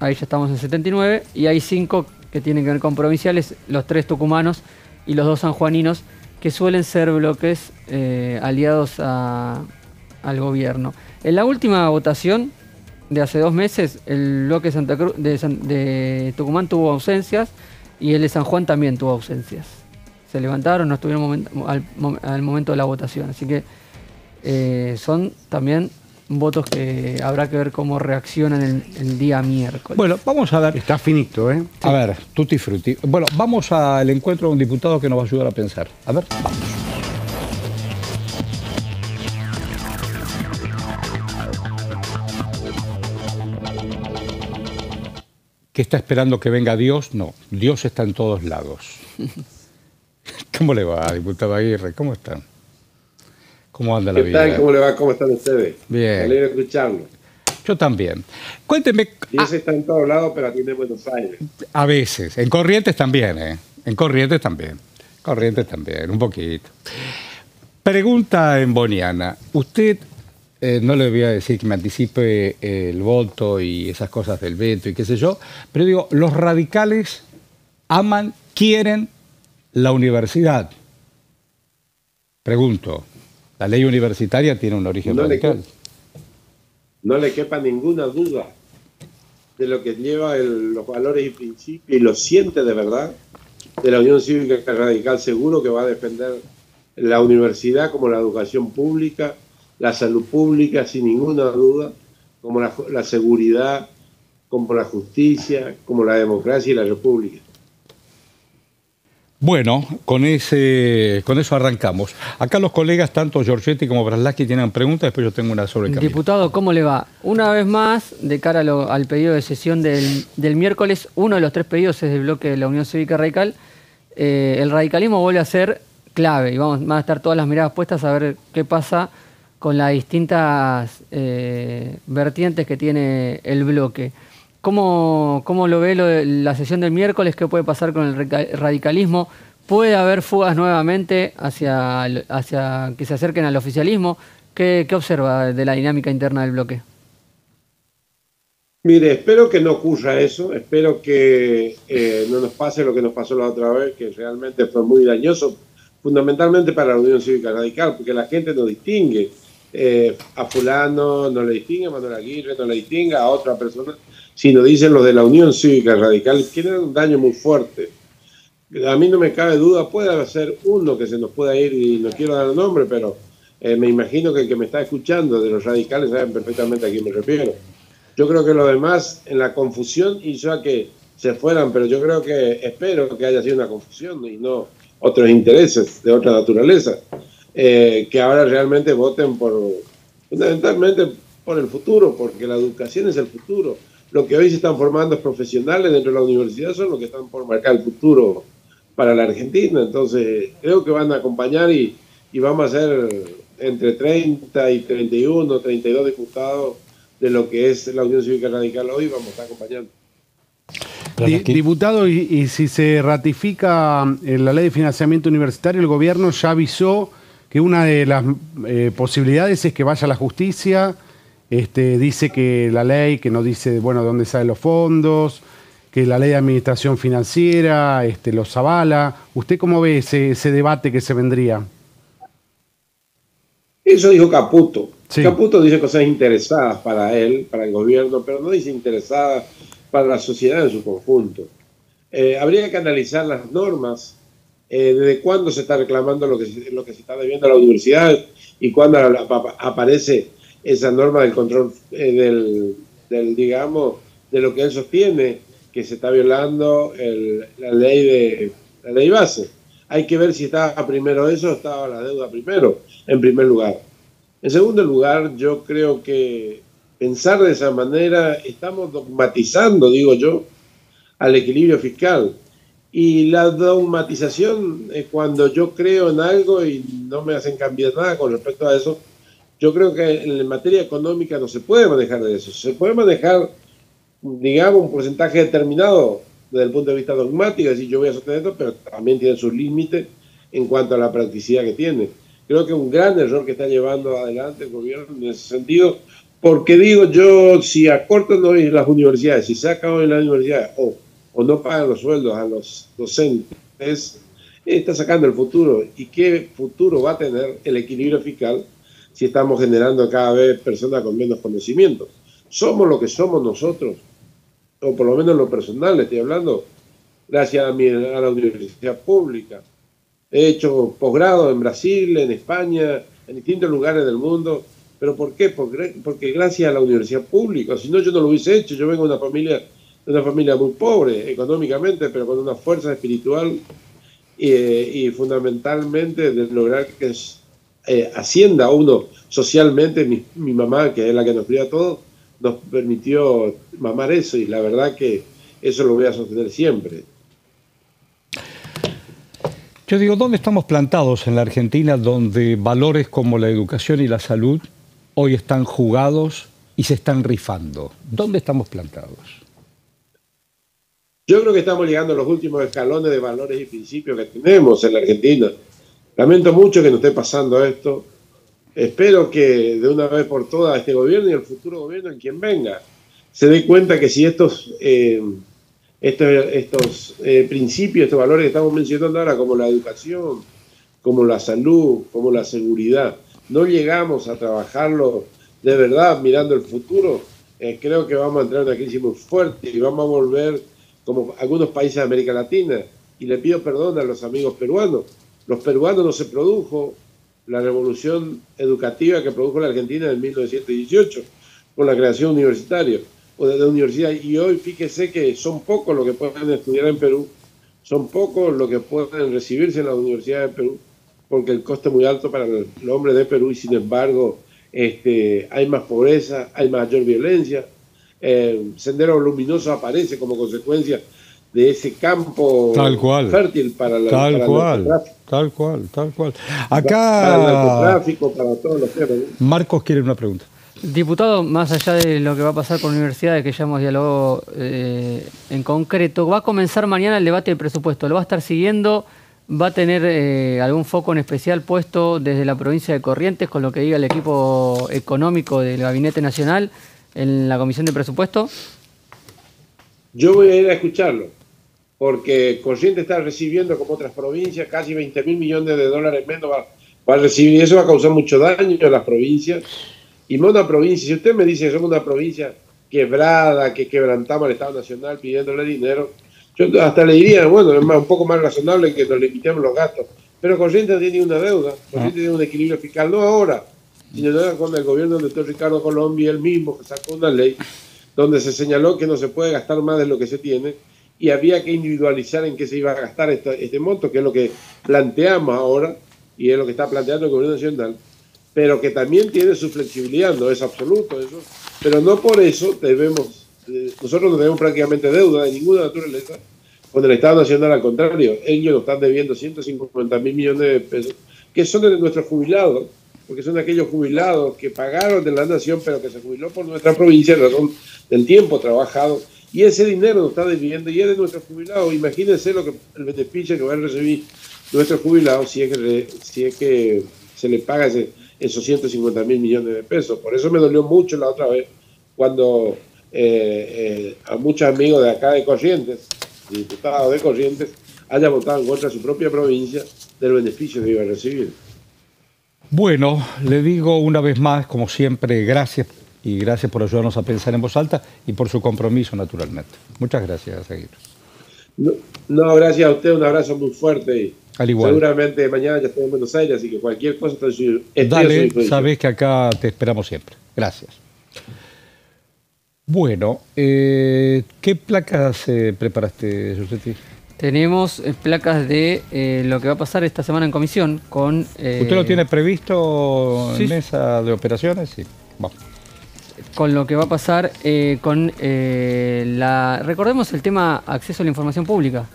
ahí ya estamos en 79, y hay 5 que tienen que ver con provinciales, los 3 tucumanos y los 2 sanjuaninos, que suelen ser bloques aliados al gobierno. En la última votación de hace 2 meses, el bloque de Tucumán tuvo ausencias y el de San Juan también tuvo ausencias. Se levantaron, no estuvieron al momento de la votación. Así que son también votos que habrá que ver cómo reaccionan el día miércoles. Bueno, vamos a ver... Está finito, ¿eh? Sí. A ver, tutti frutti. Bueno, vamos al encuentro de un diputado que nos va a ayudar a pensar. A ver, vamos. ¿Qué está esperando que venga Dios? No, Dios está en todos lados. ¿Cómo le va, diputado Aguirre? ¿Cómo están? ¿Cómo anda la vida? ¿Qué tal? ¿Cómo le va? ¿Cómo están ustedes? Bien. Me alegro escucharlo. Yo también. Cuénteme... Dios está en todos lados, pero aquí en Buenos Aires. A veces. En Corrientes también, ¿eh? En Corrientes también. Corrientes también, un poquito. Pregunta en boniana. Usted, no le voy a decir que me anticipe el voto y esas cosas del veto y qué sé yo, pero digo, los radicales aman, quieren la universidad. Pregunto. La ley universitaria tiene un origen radical. No le quepa ninguna duda de lo que lleva los valores y principios, y lo siente de verdad, de la Unión Cívica Radical. Seguro que va a defender la universidad como la educación pública, la salud pública, sin ninguna duda, como la seguridad, como la justicia, como la democracia y la república. Bueno, con eso arrancamos. Acá los colegas, tanto Giorgetti como Braslaski, tienen preguntas, después yo tengo una sobre el camino. Diputado, ¿cómo le va? Una vez más, de cara al pedido de sesión del miércoles, uno de los tres pedidos es del bloque de la Unión Cívica Radical. El radicalismo vuelve a ser clave y van a estar todas las miradas puestas a ver qué pasa con las distintas vertientes que tiene el bloque. ¿Cómo lo ve la sesión del miércoles? ¿Qué puede pasar con el radicalismo? ¿Puede haber fugas nuevamente hacia que se acerquen al oficialismo? ¿Qué observa de la dinámica interna del bloque? Mire, espero que no ocurra eso. Espero que no nos pase lo que nos pasó la otra vez, que realmente fue muy dañoso, fundamentalmente para la Unión Cívica Radical, porque la gente no distingue. A fulano no le distingue, a Manuel Aguirre no le distingue, a otra persona... sino dicen los de la Unión Cívica Radical, que era un daño muy fuerte. A mí no me cabe duda, puede ser uno que se nos pueda ir, y no quiero dar el nombre, pero me imagino que el que me está escuchando de los radicales saben perfectamente a quién me refiero. Yo creo que los demás, en la confusión, hizo a que se fueran, pero yo creo que, espero que haya sido una confusión y no otros intereses de otra naturaleza, que ahora realmente voten fundamentalmente por el futuro, porque la educación es el futuro. Lo que hoy se están formando profesionales dentro de la universidad son los que están por marcar el futuro para la Argentina. Entonces, creo que van a acompañar y vamos a ser entre 30 y 31, 32 diputados de lo que es la Unión Cívica Radical hoy, vamos a estar acompañando. Diputado, y si se ratifica la ley de financiamiento universitario, el gobierno ya avisó que una de las posibilidades es que vaya a la justicia. Dice que la ley, que no dice, bueno, dónde salen los fondos, que la ley de administración financiera los avala. ¿Usted cómo ve ese debate que se vendría? Eso dijo Caputo. Sí. Caputo dice cosas interesadas para él, para el gobierno, pero no dice interesadas para la sociedad en su conjunto. Habría que analizar las normas, desde cuándo se está reclamando lo que se está debiendo a la universidad y cuándo aparece esa norma del control, de lo que él sostiene, que se está violando la ley base. Hay que ver si estaba primero eso o estaba la deuda primero, en primer lugar. En segundo lugar, yo creo que pensar de esa manera, estamos dogmatizando, digo yo, al equilibrio fiscal. Y la dogmatización es cuando yo creo en algo y no me hacen cambiar nada con respecto a eso. Yo creo que en materia económica no se puede manejar de eso. Se puede manejar, digamos, un porcentaje determinado desde el punto de vista dogmático, es decir, yo voy a sostener esto, pero también tiene sus límites en cuanto a la practicidad que tiene. Creo que un gran error que está llevando adelante el gobierno en ese sentido, porque digo yo, si acortan hoy las universidades, si sacan hoy las universidades o no pagan los sueldos a los docentes, está sacando el futuro. ¿Y qué futuro va a tener el equilibrio fiscal si estamos generando cada vez personas con menos conocimientos? Somos lo que somos nosotros, o por lo menos lo personal, le estoy hablando, gracias a la universidad pública. He hecho posgrado en Brasil, en España, en distintos lugares del mundo. ¿Pero por qué? Porque gracias a la universidad pública. Si no, yo no lo hubiese hecho. Yo vengo de una familia muy pobre económicamente, pero con una fuerza espiritual y fundamentalmente de lograr que hacienda uno socialmente. Mi mamá, que es la que nos crió a todos, nos permitió mamar eso, y la verdad que eso lo voy a sostener siempre. Yo digo, ¿dónde estamos plantados en la Argentina, donde valores como la educación y la salud hoy están jugados y se están rifando? ¿Dónde estamos plantados? Yo creo que estamos llegando a los últimos escalones de valores y principios que tenemos en la Argentina. Lamento mucho que nos esté pasando esto. Espero que de una vez por todas este gobierno y el futuro gobierno, en quien venga, se dé cuenta que si estos principios, estos valores que estamos mencionando ahora, como la educación, como la salud, como la seguridad, no llegamos a trabajarlo de verdad mirando el futuro, creo que vamos a entrar en una crisis muy fuerte y vamos a volver como algunos países de América Latina. Y le pido perdón a los amigos peruanos. Los peruanos no se produjo la revolución educativa que produjo la Argentina en 1918 con la creación universitaria o de la universidad. Y hoy fíjese que son pocos los que pueden estudiar en Perú, Son pocos los que pueden recibirse en las universidades de Perú porque el coste es muy alto para el hombre de Perú y sin embargo hay más pobreza, hay mayor violencia. Sendero Luminoso aparece como consecuencia de ese campo fértil para el narcotráfico. Tal cual. Acá... Para el narcotráfico, para todos los temas. Marcos quiere una pregunta. Diputado, más allá de lo que va a pasar con universidades, que ya hemos dialogado en concreto, va a comenzar mañana el debate del presupuesto. ¿Lo va a estar siguiendo? ¿Va a tener algún foco en especial puesto desde la provincia de Corrientes con lo que diga el equipo económico del Gabinete Nacional en la Comisión de Presupuesto? Yo voy a ir a escucharlo, porque Corrientes está recibiendo, como otras provincias, casi 20.000 millones de dólares menos va a recibir, y eso va a causar mucho daño a las provincias. Y más una provincia, si usted me dice que somos una provincia quebrada, que quebrantamos al Estado Nacional pidiéndole dinero, yo hasta le diría, bueno, es un poco más razonable que nos limitemos los gastos. Pero Corrientes tiene una deuda, Corrientes tiene un equilibrio fiscal, no ahora, sino con el gobierno de Ricardo Colombi, él mismo, que sacó una ley donde se señaló que no se puede gastar más de lo que se tiene y había que individualizar en qué se iba a gastar este monto, que es lo que planteamos ahora y es lo que está planteando el gobierno nacional, pero que también tiene su flexibilidad, no es absoluto eso, pero no por eso debemos, nosotros no tenemos prácticamente deuda de ninguna naturaleza con el Estado Nacional, al contrario, ellos nos están debiendo 150.000 millones de pesos, que son de nuestros jubilados, porque son aquellos jubilados que pagaron de la nación, pero que se jubiló por nuestra provincia en razón del tiempo trabajado, y ese dinero nos está debiendo y es de nuestros jubilados. Imagínense lo que, el beneficio que van a recibir nuestros jubilados si es que se les paga esos 150.000 millones de pesos. Por eso me dolió mucho la otra vez cuando a muchos amigos de acá de Corrientes, diputados de Corrientes, hayan votado en contra de su propia provincia del beneficio que iban a recibir. Bueno, le digo una vez más, como siempre, gracias y gracias por ayudarnos a pensar en voz alta y por su compromiso, naturalmente. Muchas gracias, Aguirre. No, gracias a usted, un abrazo muy fuerte y... Al igual. Seguramente mañana ya estoy en Buenos Aires, así que cualquier cosa está en su... Dale, sabés que acá te esperamos siempre. Gracias. Bueno, ¿qué placas preparaste, Giorgetti? Tenemos placas de lo que va a pasar esta semana en comisión con... ¿Usted lo tiene previsto en mesa de operaciones? Sí. Vamos. Con lo que va a pasar con la... Recordemos el tema acceso a la información pública.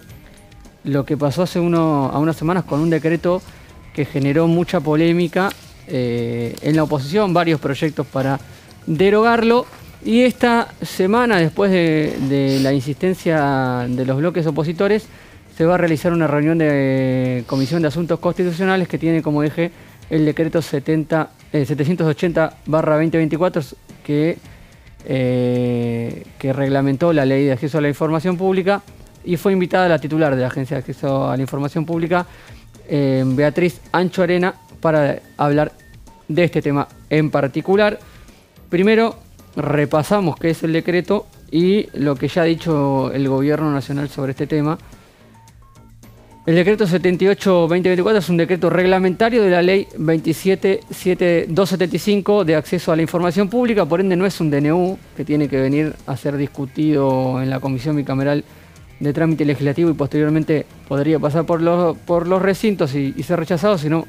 Lo que pasó hace unas semanas con un decreto que generó mucha polémica en la oposición, varios proyectos para derogarlo, y esta semana, después de la insistencia de los bloques opositores, se va a realizar una reunión de Comisión de Asuntos Constitucionales que tiene como eje el decreto 780/2024 que reglamentó la Ley de Acceso a la Información Pública. Y fue invitada la titular de la Agencia de Acceso a la Información Pública, Beatriz Ancho Arena, para hablar de este tema en particular. Primero, repasamos qué es el decreto y lo que ya ha dicho el Gobierno Nacional sobre este tema. El decreto 78/2024 es un decreto reglamentario de la Ley 27.275 de acceso a la información pública, por ende no es un DNU que tiene que venir a ser discutido en la Comisión Bicameral de Trámite Legislativo y posteriormente podría pasar por los recintos y ser rechazado, sino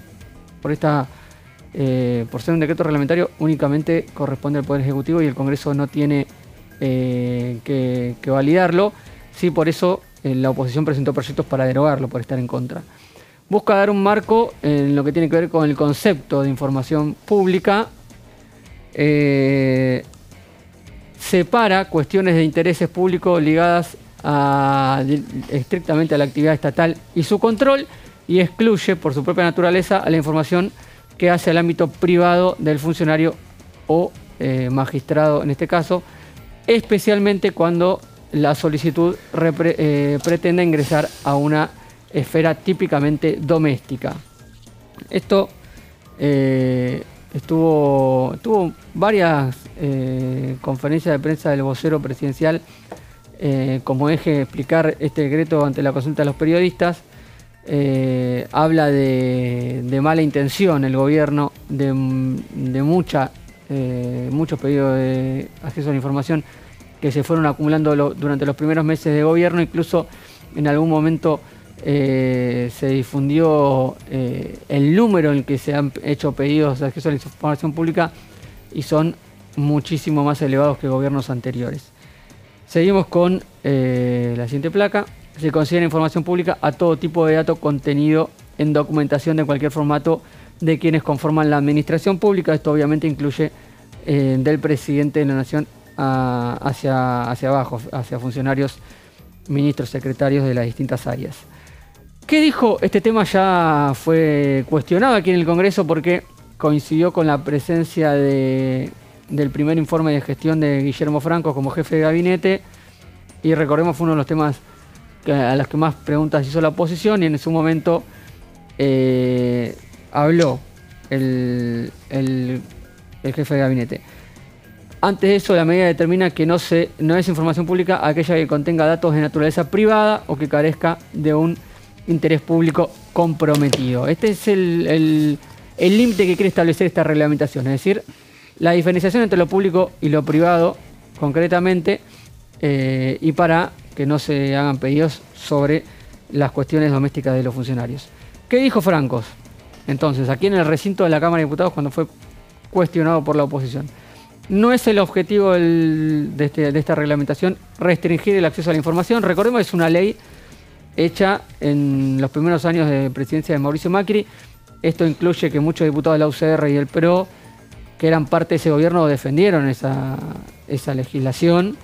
por ser un decreto reglamentario únicamente corresponde al Poder Ejecutivo y el Congreso no tiene que validarlo. Sí, por eso la oposición presentó proyectos para derogarlo, por estar en contra. Busca dar un marco en lo que tiene que ver con el concepto de información pública. Separa cuestiones de intereses públicos ligadas estrictamente a la actividad estatal y su control, y excluye por su propia naturaleza a la información que hace al ámbito privado del funcionario o magistrado en este caso, especialmente cuando la solicitud pretenda ingresar a una esfera típicamente doméstica. Esto tuvo varias conferencias de prensa del vocero presidencial como eje explicar este decreto ante la consulta de los periodistas. Habla de mala intención el gobierno, de muchos pedidos de acceso a la información que se fueron acumulando durante los primeros meses de gobierno, incluso en algún momento se difundió el número en el que se han hecho pedidos de acceso a la información pública y son muchísimo más elevados que gobiernos anteriores. Seguimos con la siguiente placa. Se considera información pública a todo tipo de dato contenido en documentación de cualquier formato de quienes conforman la administración pública. Esto obviamente incluye del presidente de la nación hacia abajo, hacia funcionarios, ministros, secretarios de las distintas áreas. ¿Qué dijo? Este tema ya fue cuestionado aquí en el Congreso porque coincidió con la presencia del primer informe de gestión de Guillermo Franco como jefe de gabinete, y recordemos fue uno de los temas a los que más preguntas hizo la oposición, y en su momento habló el jefe de gabinete. Antes de eso, la medida determina que no es información pública aquella que contenga datos de naturaleza privada o que carezca de un interés público comprometido. Este es el límite que quiere establecer esta reglamentación, es decir, la diferenciación entre lo público y lo privado, concretamente, y para que no se hagan pedidos sobre las cuestiones domésticas de los funcionarios. ¿Qué dijo Francos? Entonces, aquí en el recinto de la Cámara de Diputados, cuando fue cuestionado por la oposición. No es el objetivo de esta reglamentación restringir el acceso a la información. Recordemos que es una ley hecha en los primeros años de presidencia de Mauricio Macri. Esto incluye que muchos diputados de la UCR y del PRO, que eran parte de ese gobierno, defendieron esa legislación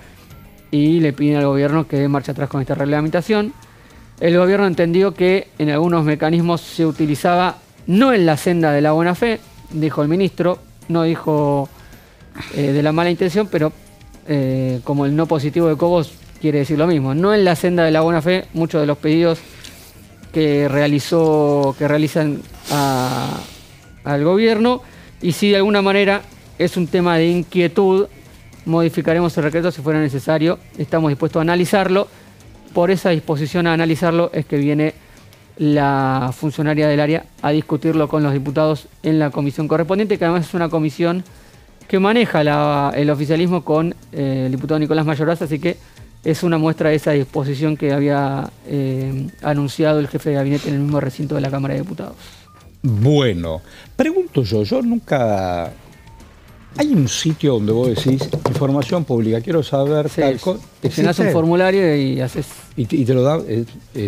y le piden al gobierno que dé marcha atrás con esta reglamentación. El gobierno entendió que en algunos mecanismos se utilizaba no en la senda de la buena fe, dijo el ministro, no dijo de la mala intención, pero como el no positivo de Cobos quiere decir lo mismo. No en la senda de la buena fe, muchos de los pedidos que realizan al gobierno, y si de alguna manera es un tema de inquietud, modificaremos el decreto si fuera necesario, estamos dispuestos a analizarlo. Por esa disposición a analizarlo es que viene la funcionaria del área a discutirlo con los diputados en la comisión correspondiente, que además es una comisión que maneja el oficialismo con el diputado Nicolás Mayoraz, así que es una muestra de esa disposición que había anunciado el jefe de gabinete en el mismo recinto de la Cámara de Diputados. Bueno, pregunto yo nunca... Hay un sitio donde vos decís, información pública, quiero saber sí, tal cosa. Te llenas un formulario y haces... Y te lo da,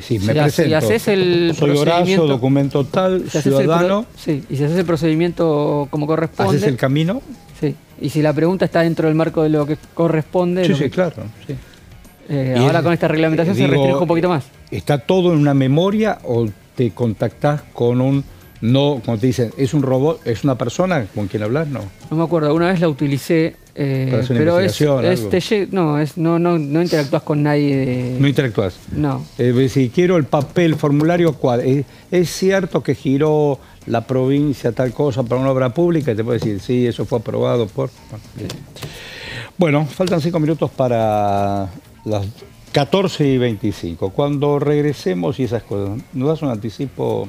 sí, me presento. Y haces el soy Horacio, documento tal, ciudadano. Sí, y si haces el procedimiento como corresponde... ¿Haces el camino? Sí, y si la pregunta está dentro del marco de lo que corresponde... Sí, sí, claro, sí. Ahora con esta reglamentación se restringe un poquito más. ¿Está todo en una memoria o te contactás con un... No, como te dicen, ¿es un robot? ¿Es una persona con quien hablas? No. No me acuerdo, alguna vez la utilicé, pero no interactúas con nadie. ¿No interactúas? No. Si quiero el papel, formulario, ¿cuál? ¿Es cierto que giró la provincia tal cosa para una obra pública? Y te puedo decir, sí, eso fue aprobado por... Bueno, faltan 5 minutos para las 14:25. Cuando regresemos y esas cosas, ¿nos das un anticipo...?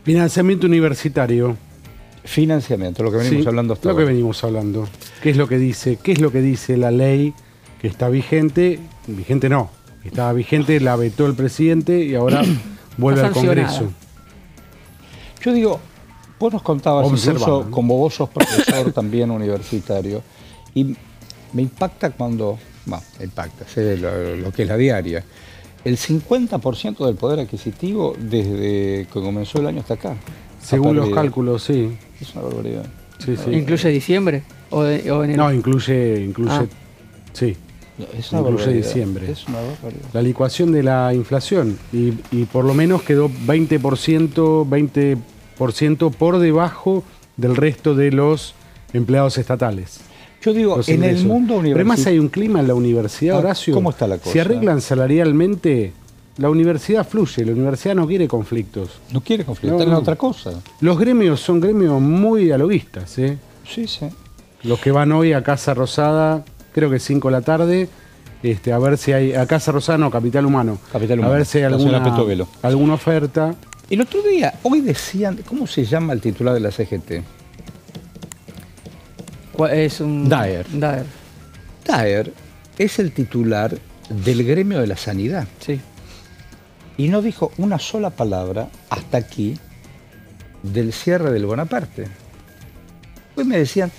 Financiamiento universitario. Financiamiento, lo que venimos hablando hasta ahora. Lo que venimos hablando. ¿Qué es lo que dice? ¿Qué es lo que dice la ley que está vigente? Vigente no. Estaba vigente, la vetó el presidente y ahora vuelve al Congreso. Yo digo, vos nos contabas incluso, ¿no? Como vos sos profesor también universitario, y me impacta cuando... Bueno, impacta, sé lo que es la diaria. El 50% del poder adquisitivo desde que comenzó el año hasta acá. Según los cálculos, sí. Es una barbaridad. Sí, sí. ¿Incluye diciembre o enero? No, incluye sí. No, es una incluye diciembre. Es una barbaridad. La licuación de la inflación. Y por lo menos quedó 20% por debajo del resto de los empleados estatales. Yo digo, en el mundo universitario... Pero además hay un clima en la universidad, Horacio. ¿Cómo está la cosa? Si arreglan salarialmente, la universidad fluye. La universidad no quiere conflictos. No quiere conflictos, es otra cosa. Los gremios son gremios muy dialoguistas, ¿eh? Sí, sí. Los que van hoy a Casa Rosada, creo que 5 de la tarde, a ver si hay... A Casa Rosada no, Capital Humano. Capital Humano. A ver si hay alguna oferta. El otro día, hoy decían... ¿Cómo se llama el titular de la CGT? Es un... Daer es el titular del gremio de la sanidad. Sí. y no dijo una sola palabra hasta aquí del cierre del Bonaparte. Pues me decían,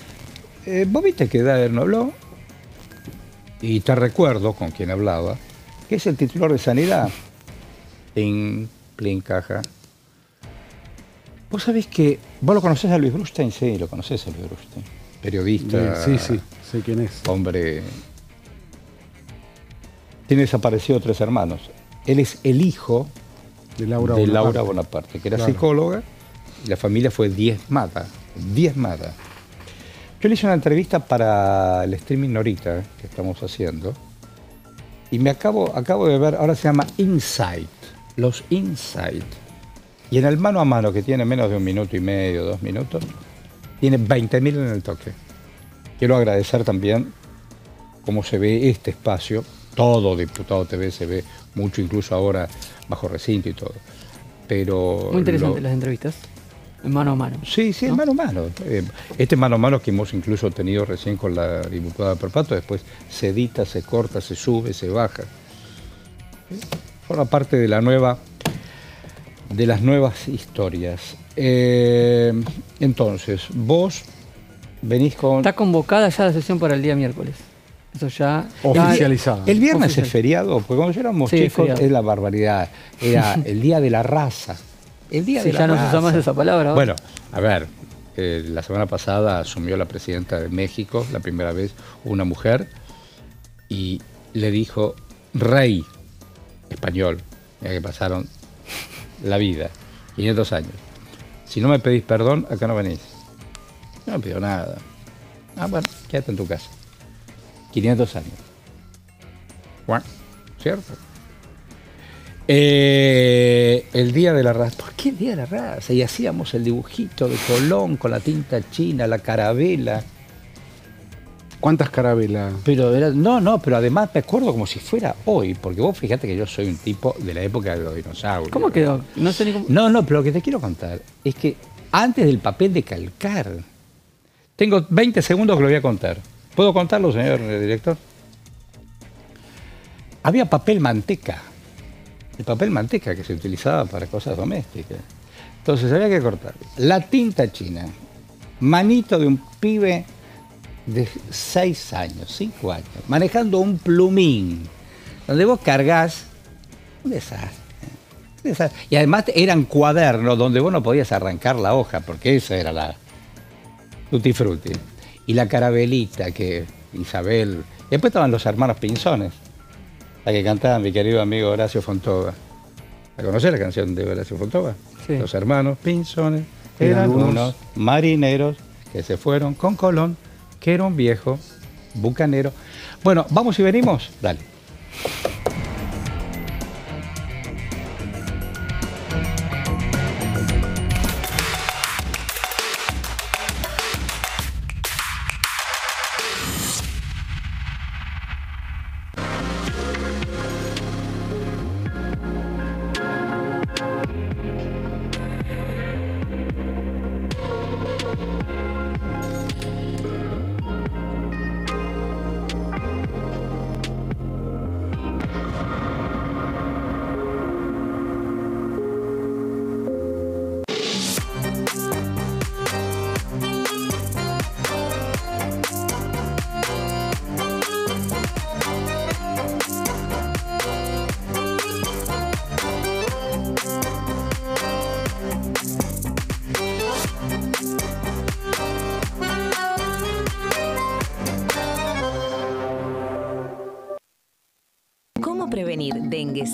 ¿vos viste que Daer no habló? Y te recuerdo con quien hablaba, que es el titular de Sanidad. Plin, plin, caja. Vos sabés que... ¿Vos lo conocés a Luis Brustein? Sí, lo conocés a Luis Brustein. Periodista. Sí, sí, sé quién es. Hombre... Tiene desaparecido 3 hermanos. Él es el hijo de Laura Bonaparte, que era psicóloga. La familia fue diezmada. Diezmada. Yo le hice una entrevista para el streaming Norita que estamos haciendo. Y me acabo de ver, ahora se llama Insight. Los Insight. Y en el mano a mano, que tiene menos de 1 minuto y medio, 2 minutos, tiene 20.000 en el toque. Quiero agradecer también cómo se ve este espacio. Todo Diputado TV se ve mucho, incluso ahora bajo recinto y todo. Pero muy interesantes las entrevistas, mano a mano. Sí, sí, ¿no? Mano a mano. Este mano a mano que hemos incluso tenido recién con la diputada Perpato, después se edita, se corta, se sube, se baja. Forma parte de la nueva... de las nuevas historias. Entonces, vos venís con... Está convocada ya la sesión para el día miércoles. Eso ya... Oficializada. El viernes es feriado, porque cuando éramos chicos es la barbaridad. Era el día de la raza. El día de la raza. Ya no se usa más esa palabra. Bueno, a ver, la semana pasada asumió la presidenta de México, la primera vez una mujer, y le dijo rey español. Mira que pasaron... la vida, 500 años. Si no me pedís perdón, acá no venís. No me pido nada. Ah, bueno, quédate en tu casa. 500 años. Bueno, ¿cierto? El Día de la Raza. ¿Por qué el Día de la Raza? Y hacíamos el dibujito de Colón con la tinta china, la carabela. ¿Cuántas carabelas? Pero era, pero además me acuerdo como si fuera hoy, porque vos fíjate que yo soy un tipo de la época de los dinosaurios. ¿Cómo quedó? No sé ni cómo... No, no, pero lo que te quiero contar es que antes del papel de calcar, tengo 20 segundos que lo voy a contar. ¿Puedo contarlo, señor director? Había papel manteca. El papel manteca que se utilizaba para cosas domésticas. Entonces había que cortar. La tinta china. Manito de un pibe... de 6 años, 5 años, manejando un plumín, donde vos cargás un desastre, Y además eran cuadernos donde vos no podías arrancar la hoja, porque esa era la tutti frutti. Y la carabelita que Isabel... Y después estaban los hermanos Pinzones, la que cantaba mi querido amigo Horacio Fontova. ¿La conocés la canción de Horacio Fontova? Sí. Los hermanos Pinzones eran unos marineros que se fueron con Colón, que era un viejo bucanero. Bueno, ¿vamos y venimos? Dale.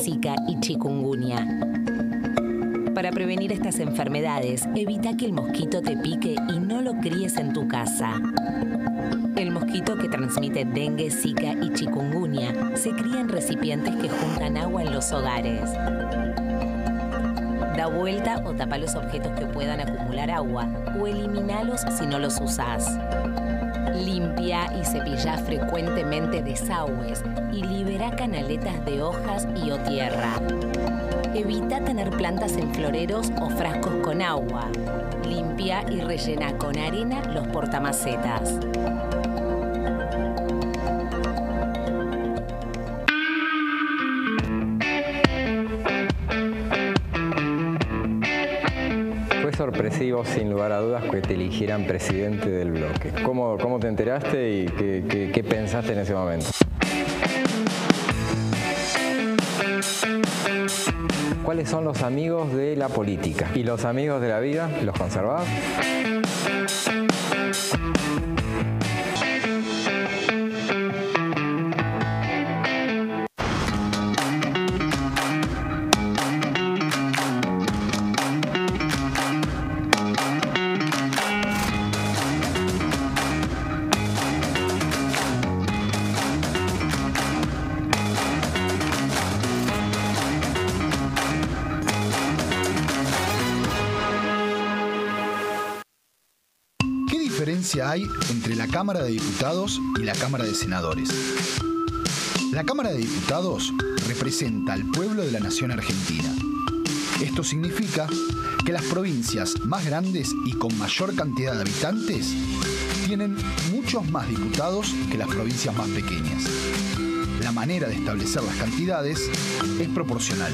Zika y chikungunya. Para prevenir estas enfermedades, evita que el mosquito te pique y no lo críes en tu casa. El mosquito que transmite dengue, zika y chikungunya se cría en recipientes que juntan agua en los hogares. Da vuelta o tapa los objetos que puedan acumular agua o elimínalos si no los usás. Limpia y cepilla frecuentemente desagües y libera canaletas de hojas y o tierra. Evita tener plantas en floreros o frascos con agua. Limpia y rellena con arena los portamacetas. sorpresivo, sin lugar a dudas, que te eligieran presidente del bloque. ¿Cómo te enteraste y qué pensaste en ese momento? ¿Cuáles son los amigos de la política? ¿Y los amigos de la vida? ¿Los conservados? Hay entre la Cámara de Diputados y la Cámara de Senadores. La Cámara de Diputados representa al pueblo de la nación argentina. Esto significa que las provincias más grandes y con mayor cantidad de habitantes tienen muchos más diputados que las provincias más pequeñas. La manera de establecer las cantidades es proporcional.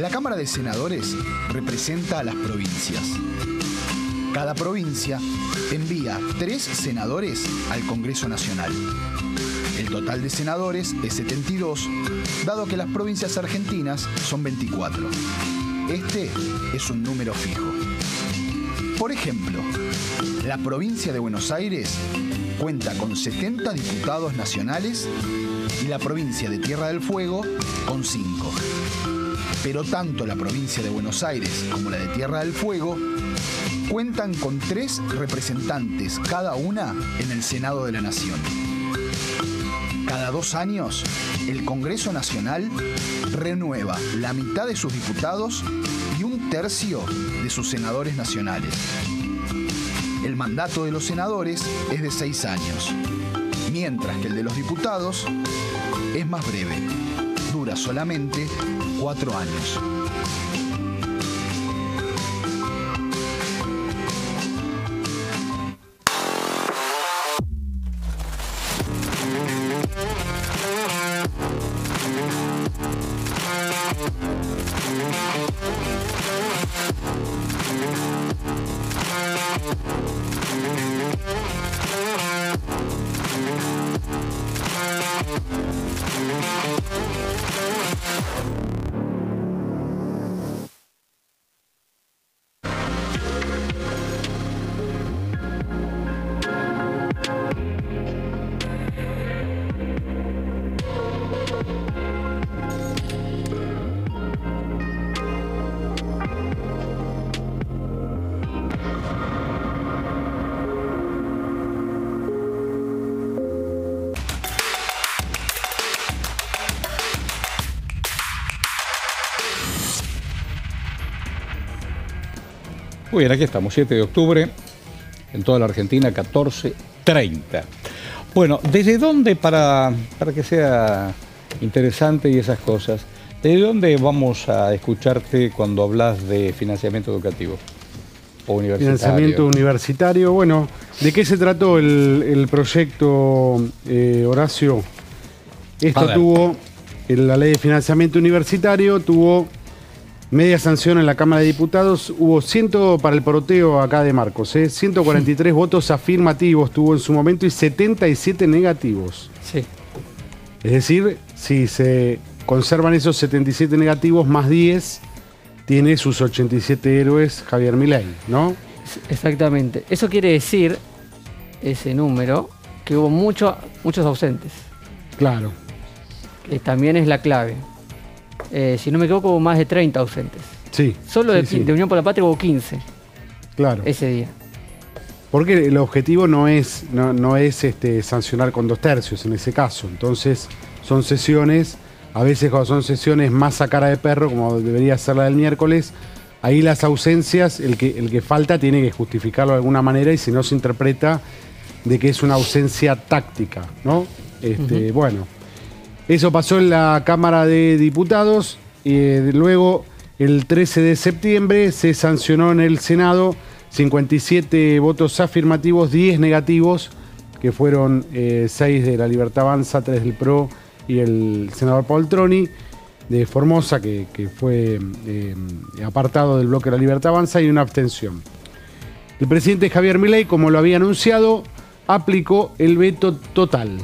La Cámara de Senadores representa a las provincias. Cada provincia envía 3 senadores al Congreso Nacional. El total de senadores es 72, dado que las provincias argentinas son 24. Este es un número fijo. Por ejemplo, la provincia de Buenos Aires cuenta con 70 diputados nacionales y la provincia de Tierra del Fuego con 5. Pero tanto la provincia de Buenos Aires como la de Tierra del Fuego cuentan con 3 representantes cada una en el Senado de la Nación. Cada 2 años, el Congreso Nacional renueva la mitad de sus diputados y un tercio de sus senadores nacionales. El mandato de los senadores es de 6 años, mientras que el de los diputados es más breve, dura solamente 4 años. Muy bien, aquí estamos, 7 de octubre, en toda la Argentina, 14:30. Bueno, ¿desde dónde, para que sea interesante y esas cosas, desde dónde vamos a escucharte cuando hablas de financiamiento educativo o universitario? Financiamiento universitario, bueno, ¿de qué se trató el proyecto, Horacio? Esto tuvo, la ley de financiamiento universitario tuvo media sanción en la Cámara de Diputados. Hubo para el poroteo acá de Marcos, 143 votos afirmativos tuvo en su momento y 77 negativos. Sí. Es decir, si se conservan esos 77 negativos más 10, tiene sus 87 héroes Javier Milei, ¿no? Exactamente. Eso quiere decir, ese número, que hubo muchos ausentes. Claro. Que también es la clave. Si no me equivoco, hubo más de 30 ausentes. Sí. Solo de Unión por la Patria hubo 15. Claro. Ese día. Porque el objetivo no es sancionar con 2/3 en ese caso. Entonces, son sesiones, a veces cuando son sesiones más a cara de perro, como debería ser la del miércoles, ahí las ausencias, el que falta tiene que justificarlo de alguna manera y si no se interpreta de que es una ausencia táctica, ¿no? Bueno. Eso pasó en la Cámara de Diputados y luego el 13 de septiembre se sancionó en el Senado 57 votos afirmativos, 10 negativos, que fueron 6 de La Libertad Avanza, 3 del PRO y el senador Poltroni. de Formosa, que fue apartado del bloque de la Libertad Avanza, y una abstención. El presidente Javier Milei, como lo había anunciado, aplicó el veto total.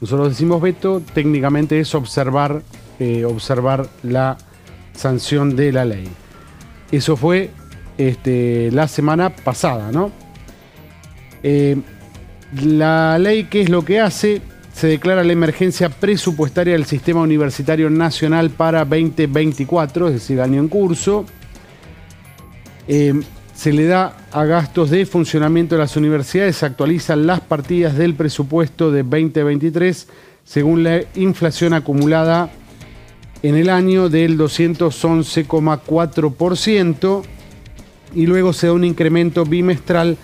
Nosotros decimos veto, técnicamente es observar, la sanción de la ley. Eso fue la semana pasada, ¿no? La ley, ¿qué es lo que hace? Se declara la emergencia presupuestaria del Sistema Universitario Nacional para 2024, es decir, año en curso. Se le da a gastos de funcionamiento de las universidades, se actualizan las partidas del presupuesto de 2023 según la inflación acumulada en el año del 211,4%, y luego se da un incremento bimestral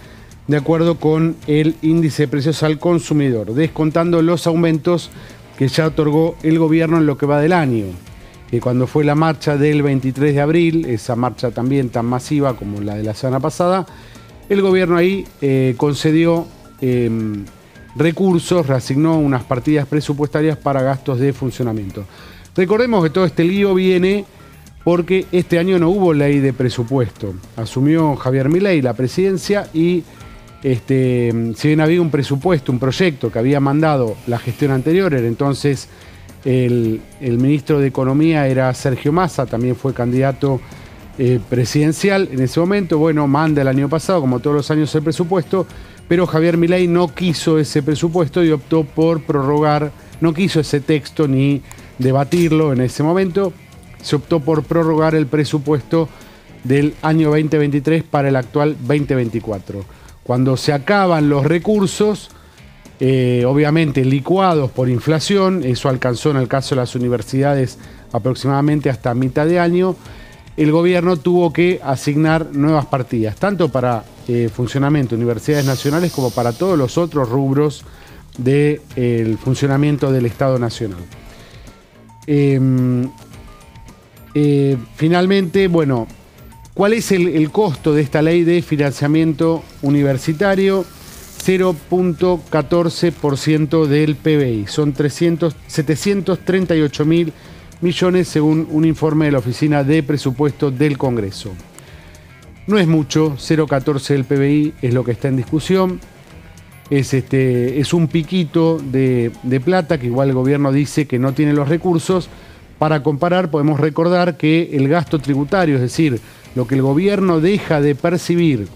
de acuerdo con el índice de precios al consumidor, descontando los aumentos que ya otorgó el gobierno en lo que va del año. Cuando fue la marcha del 23 de abril, esa marcha también tan masiva como la de la semana pasada, el gobierno ahí concedió recursos, reasignó unas partidas presupuestarias para gastos de funcionamiento. Recordemos que todo este lío viene porque este año no hubo ley de presupuesto. Asumió Javier Milei la presidencia y si bien había un presupuesto, un proyecto que había mandado la gestión anterior, era entonces el ministro de Economía era Sergio Massa, también fue candidato presidencial en ese momento. Bueno, manda el año pasado, como todos los años, el presupuesto, pero Javier Milei no quiso ese presupuesto y optó por prorrogar, no quiso ese texto ni debatirlo en ese momento, se optó por prorrogar el presupuesto del año 2023 para el actual 2024. Cuando se acaban los recursos, obviamente licuados por inflación, eso alcanzó en el caso de las universidades aproximadamente hasta mitad de año, el gobierno tuvo que asignar nuevas partidas, tanto para funcionamiento de universidades nacionales como para todos los otros rubros del funcionamiento del Estado Nacional. Finalmente, bueno, ¿cuál es el costo de esta ley de financiamiento universitario? 0,14% del PBI. Son 738.000 millones según un informe de la Oficina de Presupuesto del Congreso. No es mucho, 0,14% del PBI es lo que está en discusión. Es un piquito de plata que igual el gobierno dice que no tiene los recursos. Para comparar, podemos recordar que el gasto tributario, es decir, lo que el gobierno deja de percibir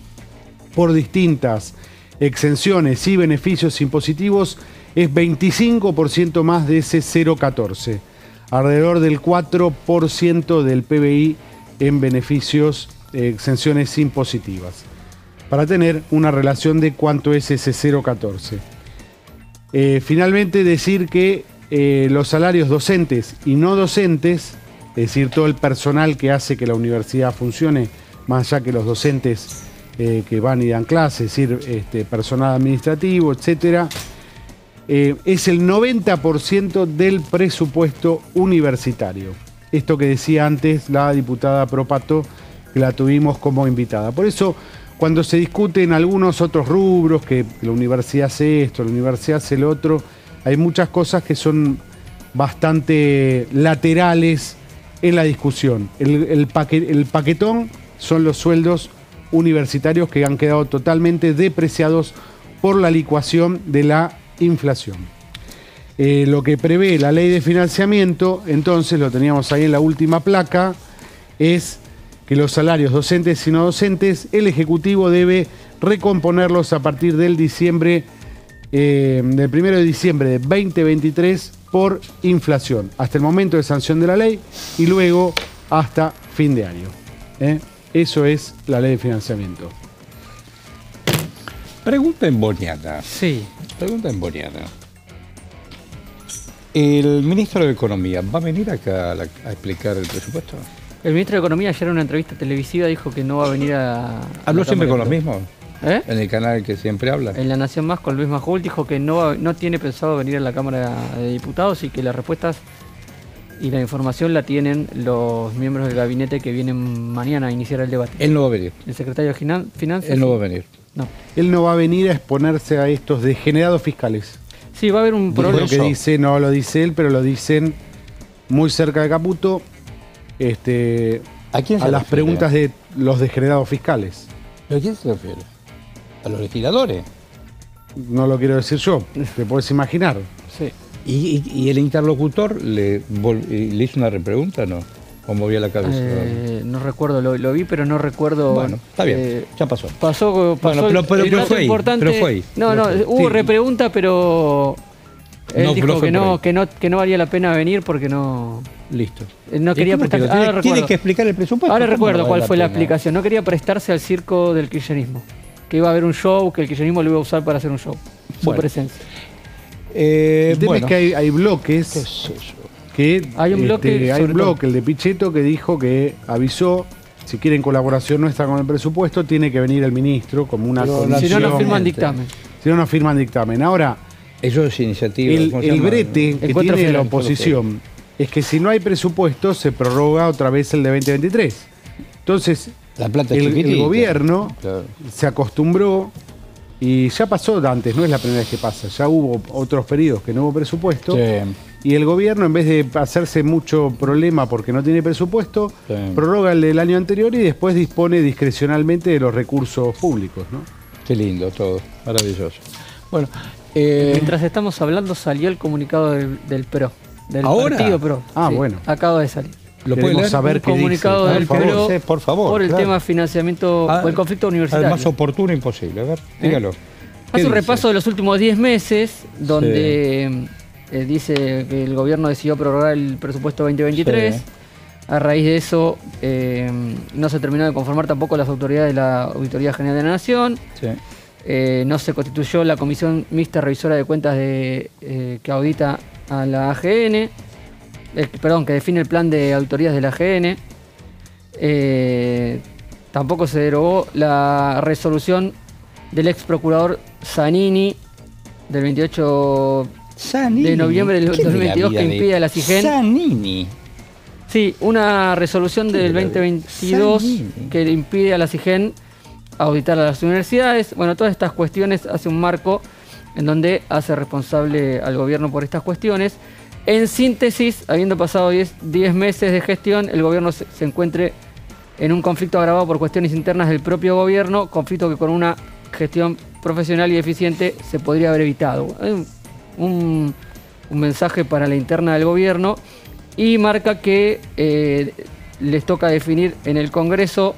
por distintas exenciones y beneficios impositivos, es 25% más de ese 0,14, alrededor del 4% del PBI en beneficios, exenciones impositivas, para tener una relación de cuánto es ese 0,14. Finalmente, decir que los salarios docentes y no docentes, es decir, todo el personal que hace que la universidad funcione, más allá que los docentes que van y dan clases, es decir, personal administrativo, etc., es el 90% del presupuesto universitario. Esto que decía antes la diputada Propato, que la tuvimos como invitada. Por eso, cuando se discuten algunos otros rubros, que la universidad hace esto, la universidad hace lo otro, hay muchas cosas que son bastante laterales en la discusión. El paquetón son los sueldos universitarios, que han quedado totalmente depreciados por la licuación de la inflación. Lo que prevé la ley de financiamiento, entonces lo teníamos ahí en la última placa, es que los salarios docentes y no docentes, el Ejecutivo debe recomponerlos a partir del del 1 de diciembre de 2023 por inflación, hasta el momento de sanción de la ley y luego hasta fin de año. Eso es la ley de financiamiento. Pregunta emboñada. Sí. Pregunta emboñada. ¿El ministro de Economía va a venir acá a explicar el presupuesto? El ministro de Economía ayer en una entrevista televisiva dijo que no va a venir a... ¿Habló siempre con los mismos? ¿Eh? En el canal que siempre habla. En La Nación Más, con Luis Majul, dijo que no tiene pensado venir a la Cámara de Diputados y que las respuestas y la información la tienen los miembros del gabinete que vienen mañana a iniciar el debate. Él no va a venir. El secretario de Finanzas. Él no va a venir. No. Él no va a venir a exponerse a estos degenerados fiscales. Sí, va a haber un problema. Lo que dice, no lo dice él, pero lo dicen muy cerca de Caputo, ¿a quién se refiere? Las preguntas de los degenerados fiscales. ¿A quién se refiere? ¿A los legisladores? No lo quiero decir yo, te puedes imaginar. Sí. ¿Y el interlocutor le hizo una repregunta, no? ¿O movía la cabeza? No recuerdo, lo vi, pero no recuerdo... Bueno, está bien, ya pasó. Pasó bueno, pero fue importante. Ahí, pero fue ahí. No, hubo repregunta, pero... Él dijo que no valía la pena venir porque no... Listo. No quería prestarse... Tiene que explicar el presupuesto. Ahora recuerdo cuál fue la explicación. No quería prestarse al circo del kirchnerismo. Que iba a haber un show, que el kirchnerismo lo iba a usar para hacer un show. Su presencia. El tema es que hay bloques... ¿Qué es eso? Que hay un bloque, el de Pichetto, que dijo que avisó, si quieren colaboración nuestra con el presupuesto, tiene que venir el ministro como una condición. Si no, no firman dictamen. Ahora... Eso es iniciativa. El brete que tiene la oposición es que si no hay presupuesto se prorroga otra vez el de 2023. Entonces, la plata el gobierno se acostumbró, y ya pasó antes, no es la primera vez que pasa, ya hubo otros periodos que no hubo presupuesto, y el gobierno, en vez de hacerse mucho problema porque no tiene presupuesto, prorroga el del año anterior y después dispone discrecionalmente de los recursos públicos, ¿no? Qué lindo todo, maravilloso. Bueno... Mientras estamos hablando salió el comunicado del PRO, del partido PRO. Sí, bueno. Acaba de salir. ¿Lo podemos saber? El comunicado del PRO por el tema financiamiento, por el conflicto universitario. Más oportuno imposible. A ver, dígalo. Hace un repaso de los últimos 10 meses, donde dice que el gobierno decidió prorrogar el presupuesto 2023. Sí. A raíz de eso no se terminó de conformar tampoco las autoridades de la Auditoría General de la Nación. Sí. No se constituyó la comisión mixta revisora de cuentas que audita a la AGN, que define el plan de auditorías de la AGN. Tampoco se derogó la resolución del ex procurador Zannini del 28 de noviembre del 2022 que impide a la SIGEN. Zannini. Sí, una resolución del 2022 que impide a la SIGEN auditar a las universidades. Bueno, todas estas cuestiones hace un marco en donde hace responsable al gobierno por estas cuestiones. En síntesis, habiendo pasado 10 meses de gestión, el gobierno se encuentre en un conflicto agravado por cuestiones internas del propio gobierno, conflicto que con una gestión profesional y eficiente se podría haber evitado. Un mensaje para la interna del gobierno, y marca que les toca definir en el Congreso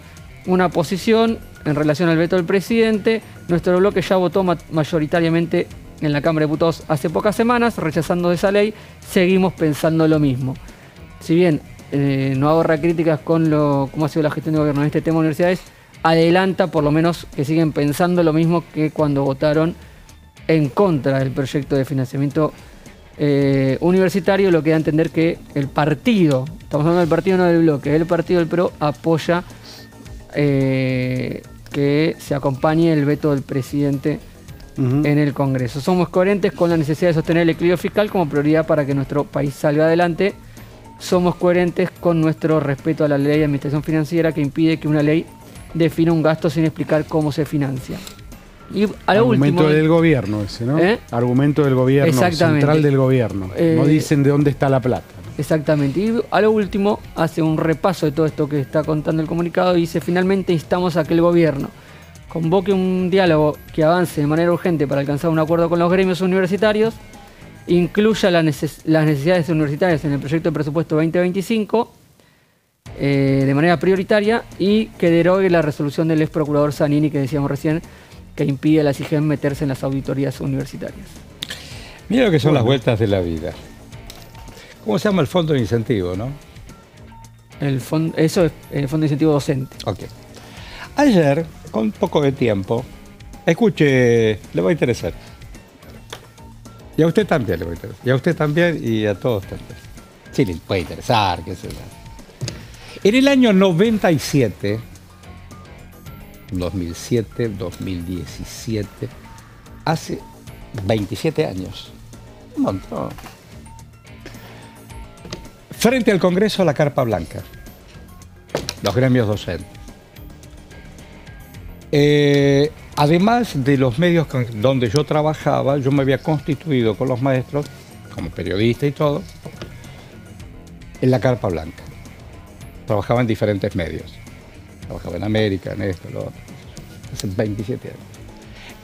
una posición en relación al veto del presidente. Nuestro bloque ya votó mayoritariamente en la Cámara de Diputados hace pocas semanas, rechazando esa ley. Seguimos pensando lo mismo. Si bien no ahorra críticas con cómo ha sido la gestión de gobierno en este tema de universidades, adelanta por lo menos que siguen pensando lo mismo que cuando votaron en contra del proyecto de financiamiento universitario, lo que da a entender que el partido, estamos hablando del partido no del bloque, el partido del PRO apoya que se acompañe el veto del presidente en el Congreso. Somos coherentes con la necesidad de sostener el equilibrio fiscal como prioridad para que nuestro país salga adelante. Somos coherentes con nuestro respeto a la ley de administración financiera, que impide que una ley defina un gasto sin explicar cómo se financia. Y a lo último, argumento del gobierno ese, ¿no? Argumento del gobierno, central del gobierno. No dicen de dónde está la plata. Exactamente. Y a lo último hace un repaso de todo esto que está contando el comunicado y dice: finalmente instamos a que el gobierno convoque un diálogo que avance de manera urgente para alcanzar un acuerdo con los gremios universitarios, incluya las necesidades universitarias en el proyecto de presupuesto 2025 de manera prioritaria, y que derogue la resolución del ex procurador Zannini que decíamos recién, que impide a la SIGEN meterse en las auditorías universitarias. Mira lo que son las vueltas de la vida. ¿Cómo se llama el fondo de incentivo, no? Eso es el fondo de incentivo docente. Ok. Ayer, con poco de tiempo, escuche, le va a interesar. Y a usted también le va a interesar. Y a usted también y a todos también. Sí, le puede interesar, qué sé yo. En el año 97, 2007, 2017, hace 27 años. Un montón. Frente al Congreso, la carpa blanca, los gremios docentes. Además de los medios donde yo trabajaba, yo me había constituido con los maestros, como periodista y todo, en la carpa blanca. Trabajaba en diferentes medios. Trabajaba en América, en esto, en lo otro. Hace 27 años.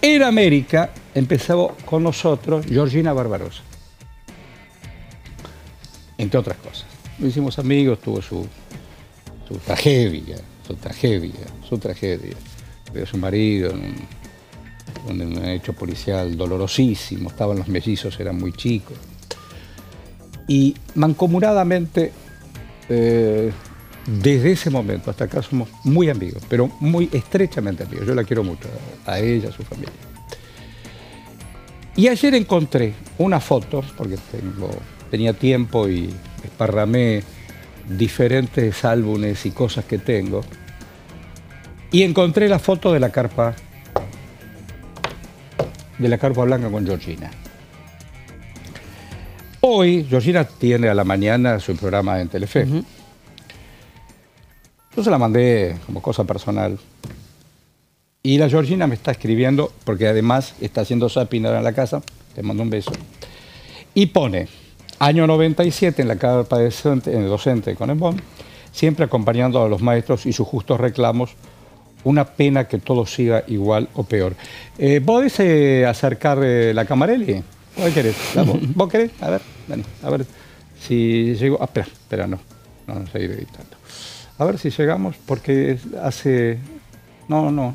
En América empezaba con nosotros Georgina Barbarossa. Entre otras cosas. Lo hicimos amigos, tuvo su tragedia, de su marido, un hecho policial dolorosísimo, estaban los mellizos, eran muy chicos. Y mancomunadamente, desde ese momento hasta acá somos muy amigos, pero muy estrechamente amigos. Yo la quiero mucho, a ella, a su familia. Y ayer encontré una foto, porque tenía tiempo y esparramé diferentes álbumes y cosas que tengo, y encontré la foto de la carpa blanca con Georgina. Hoy, Georgina tiene a la mañana su programa en Telefe. Uh-huh. Yo se la mandé como cosa personal. Y la Georgina me está escribiendo, porque además está haciendo zapping ahora en la casa. Te mando un beso. Y pone, año 97 en la carpa de docente con Embón, siempre acompañando a los maestros y sus justos reclamos, una pena que todo siga igual o peor. ¿Podés acercar la Camarelli? ¿Vos querés? ¿Vos querés? A ver, vení, a ver si llego. Ah, espera, no seguir editando. A ver si llegamos, porque hace... No.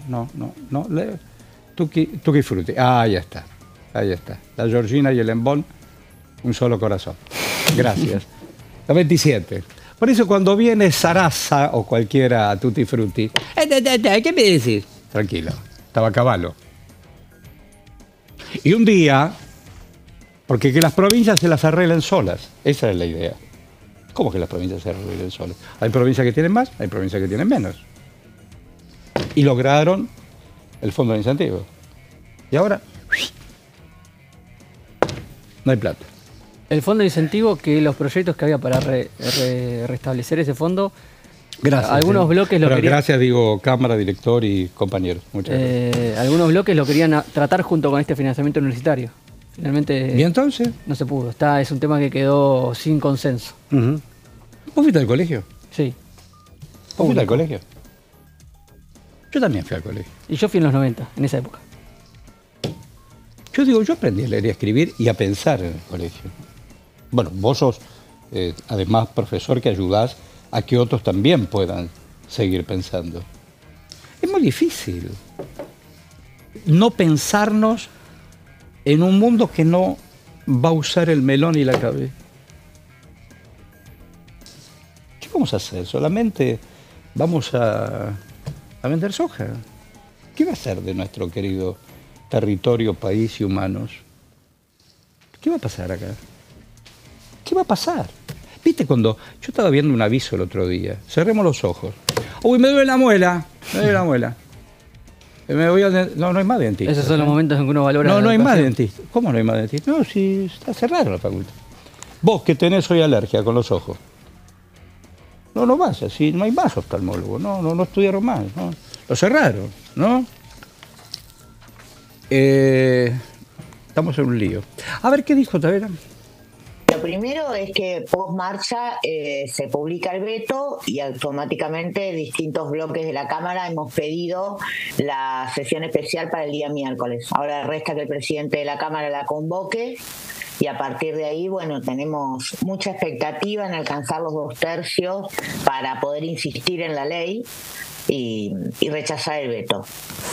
Tuki Frutti. Ah, ya está. Ahí está. La Georgina y el Embón, un solo corazón. Gracias. La 27. Por eso cuando viene Sarasa o cualquiera a Tutti Frutti... ¿Qué me decís? Tranquilo. Estaba a caballo. Y un día... Porque que las provincias se las arreglen solas. Esa es la idea. ¿Cómo que las provincias se arreglen solas? Hay provincias que tienen más, hay provincias que tienen menos. Y lograron el fondo de incentivos. Y ahora... No hay plata. El fondo de incentivo, que los proyectos que había para restablecer ese fondo... Gracias. Algunos bloques lo querían... Gracias, digo, cámara, director y compañeros. Muchas gracias. Algunos bloques lo querían tratar junto con este financiamiento universitario. Finalmente, ¿y entonces? No se pudo. Es un tema que quedó sin consenso. Uh-huh. ¿Vos fuiste al colegio? Sí. ¿Vos fuiste al colegio? Yo también fui al colegio. Y yo fui en los 90, en esa época. Yo digo, yo aprendí a leer y a escribir y a pensar en el colegio. Bueno, vos sos, además, profesor que ayudás a que otros también puedan seguir pensando. Es muy difícil no pensarnos en un mundo que no va a usar el melón y la cabeza. ¿Qué vamos a hacer? Solamente vamos a vender soja. ¿Qué va a ser de nuestro querido territorio, país y humanos? ¿Qué va a pasar acá? ¿Qué va a pasar? Viste cuando... Yo estaba viendo un aviso el otro día. Cerremos los ojos. Uy, me duele la muela. Me duele la muela. Me voy al... No, no hay más dentistas. Esos son los momentos en que uno valora. No, no hay más dentistas. ¿Cómo no hay más dentistas? No, si está cerrada la facultad. Vos que tenés hoy alergia con los ojos. No, no vas así, no hay más oftalmólogos. No estudiaron más. No. Lo cerraron, ¿no? Estamos en un lío. A ver, ¿qué dijo Tavera? Lo primero es que post-marcha se publica el veto y automáticamente distintos bloques de la Cámara hemos pedido la sesión especial para el día miércoles. Ahora resta que el presidente de la Cámara la convoque y a partir de ahí, bueno, tenemos mucha expectativa en alcanzar los 2/3 para poder insistir en la ley y rechazar el veto.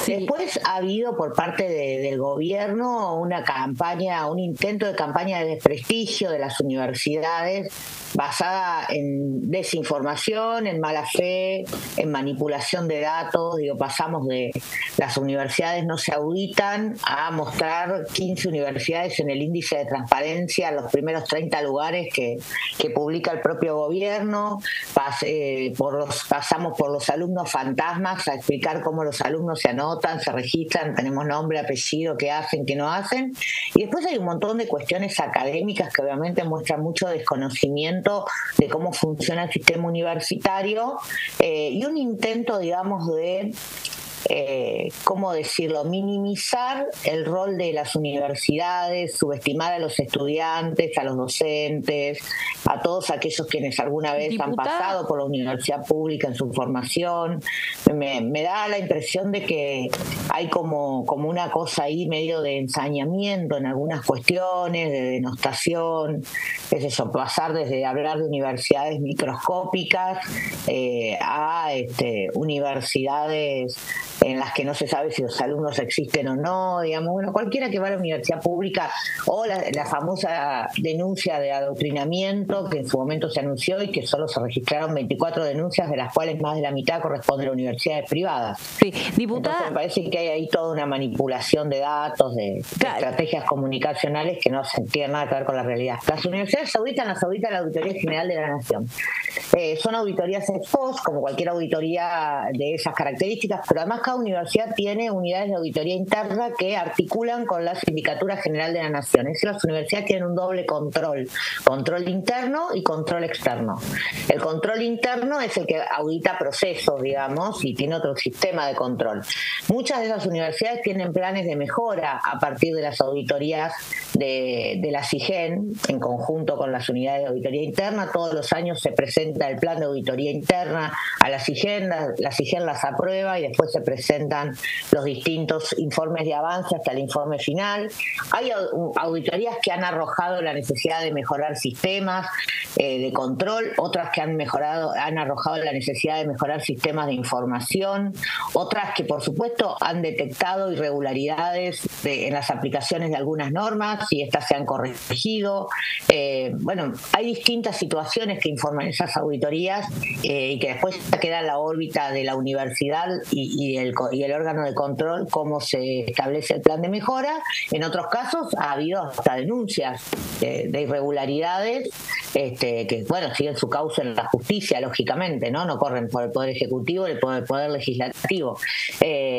Sí. Después ha habido por parte del gobierno una campaña, un intento de campaña de desprestigio de las universidades basada en desinformación, en mala fe, en manipulación de datos. Digo, pasamos de las universidades no se auditan a mostrar 15 universidades en el índice de transparencia, los primeros 30 lugares que publica el propio gobierno. Pasamos por los alumnos fantasmas a explicar cómo los alumnos se anotan, se registran, tenemos nombre, apellido, qué hacen, qué no hacen. Y después hay un montón de cuestiones académicas que obviamente muestran mucho desconocimiento de cómo funciona el sistema universitario y un intento, digamos, de ¿cómo decirlo?, minimizar el rol de las universidades, subestimar a los estudiantes, a los docentes, a todos aquellos quienes alguna vez han pasado por la universidad pública en su formación. Me da la impresión de que hay como una cosa ahí medio de ensañamiento en algunas cuestiones, de denostación, es eso, pasar desde hablar de universidades microscópicas a universidades en las que no se sabe si los alumnos existen o no, digamos, bueno, cualquiera que va a la universidad pública, o la famosa denuncia de adoctrinamiento que en su momento se anunció y que solo se registraron 24 denuncias, de las cuales más de la mitad corresponde a universidades privadas. Sí, diputada. Entonces me parece que hay ahí toda una manipulación de datos, de estrategias comunicacionales que no tienen nada que ver con la realidad. Las universidades se auditan, las audita la Auditoría General de la Nación. Son auditorías ex post, como cualquier auditoría de esas características, pero además cada universidad tiene unidades de auditoría interna que articulan con la Sindicatura General de la Nación. Es decir, las universidades tienen un doble control, control interno y control externo. El control interno es el que audita procesos, digamos, y tiene otro sistema de control. Muchas de esas universidades tienen planes de mejora a partir de las auditorías de la SIGEN, en conjunto con las unidades de auditoría interna. Todos los años se presenta el plan de auditoría interna a la SIGEN, la SIGEN las aprueba y después se presentan los distintos informes de avance hasta el informe final. Hay auditorías que han arrojado la necesidad de mejorar sistemas de control, otras que han arrojado la necesidad de mejorar sistemas de información, otras que por supuesto han detectado irregularidades en las aplicaciones de algunas normas y estas se han corregido. Bueno, hay distintas situaciones que informan esas auditorías y que después queda en la órbita de la universidad y el órgano de control cómo se establece el plan de mejora. En otros casos ha habido hasta denuncias de irregularidades que, bueno, siguen su causa en la justicia, lógicamente, no corren por el Poder Ejecutivo y por el Poder Legislativo.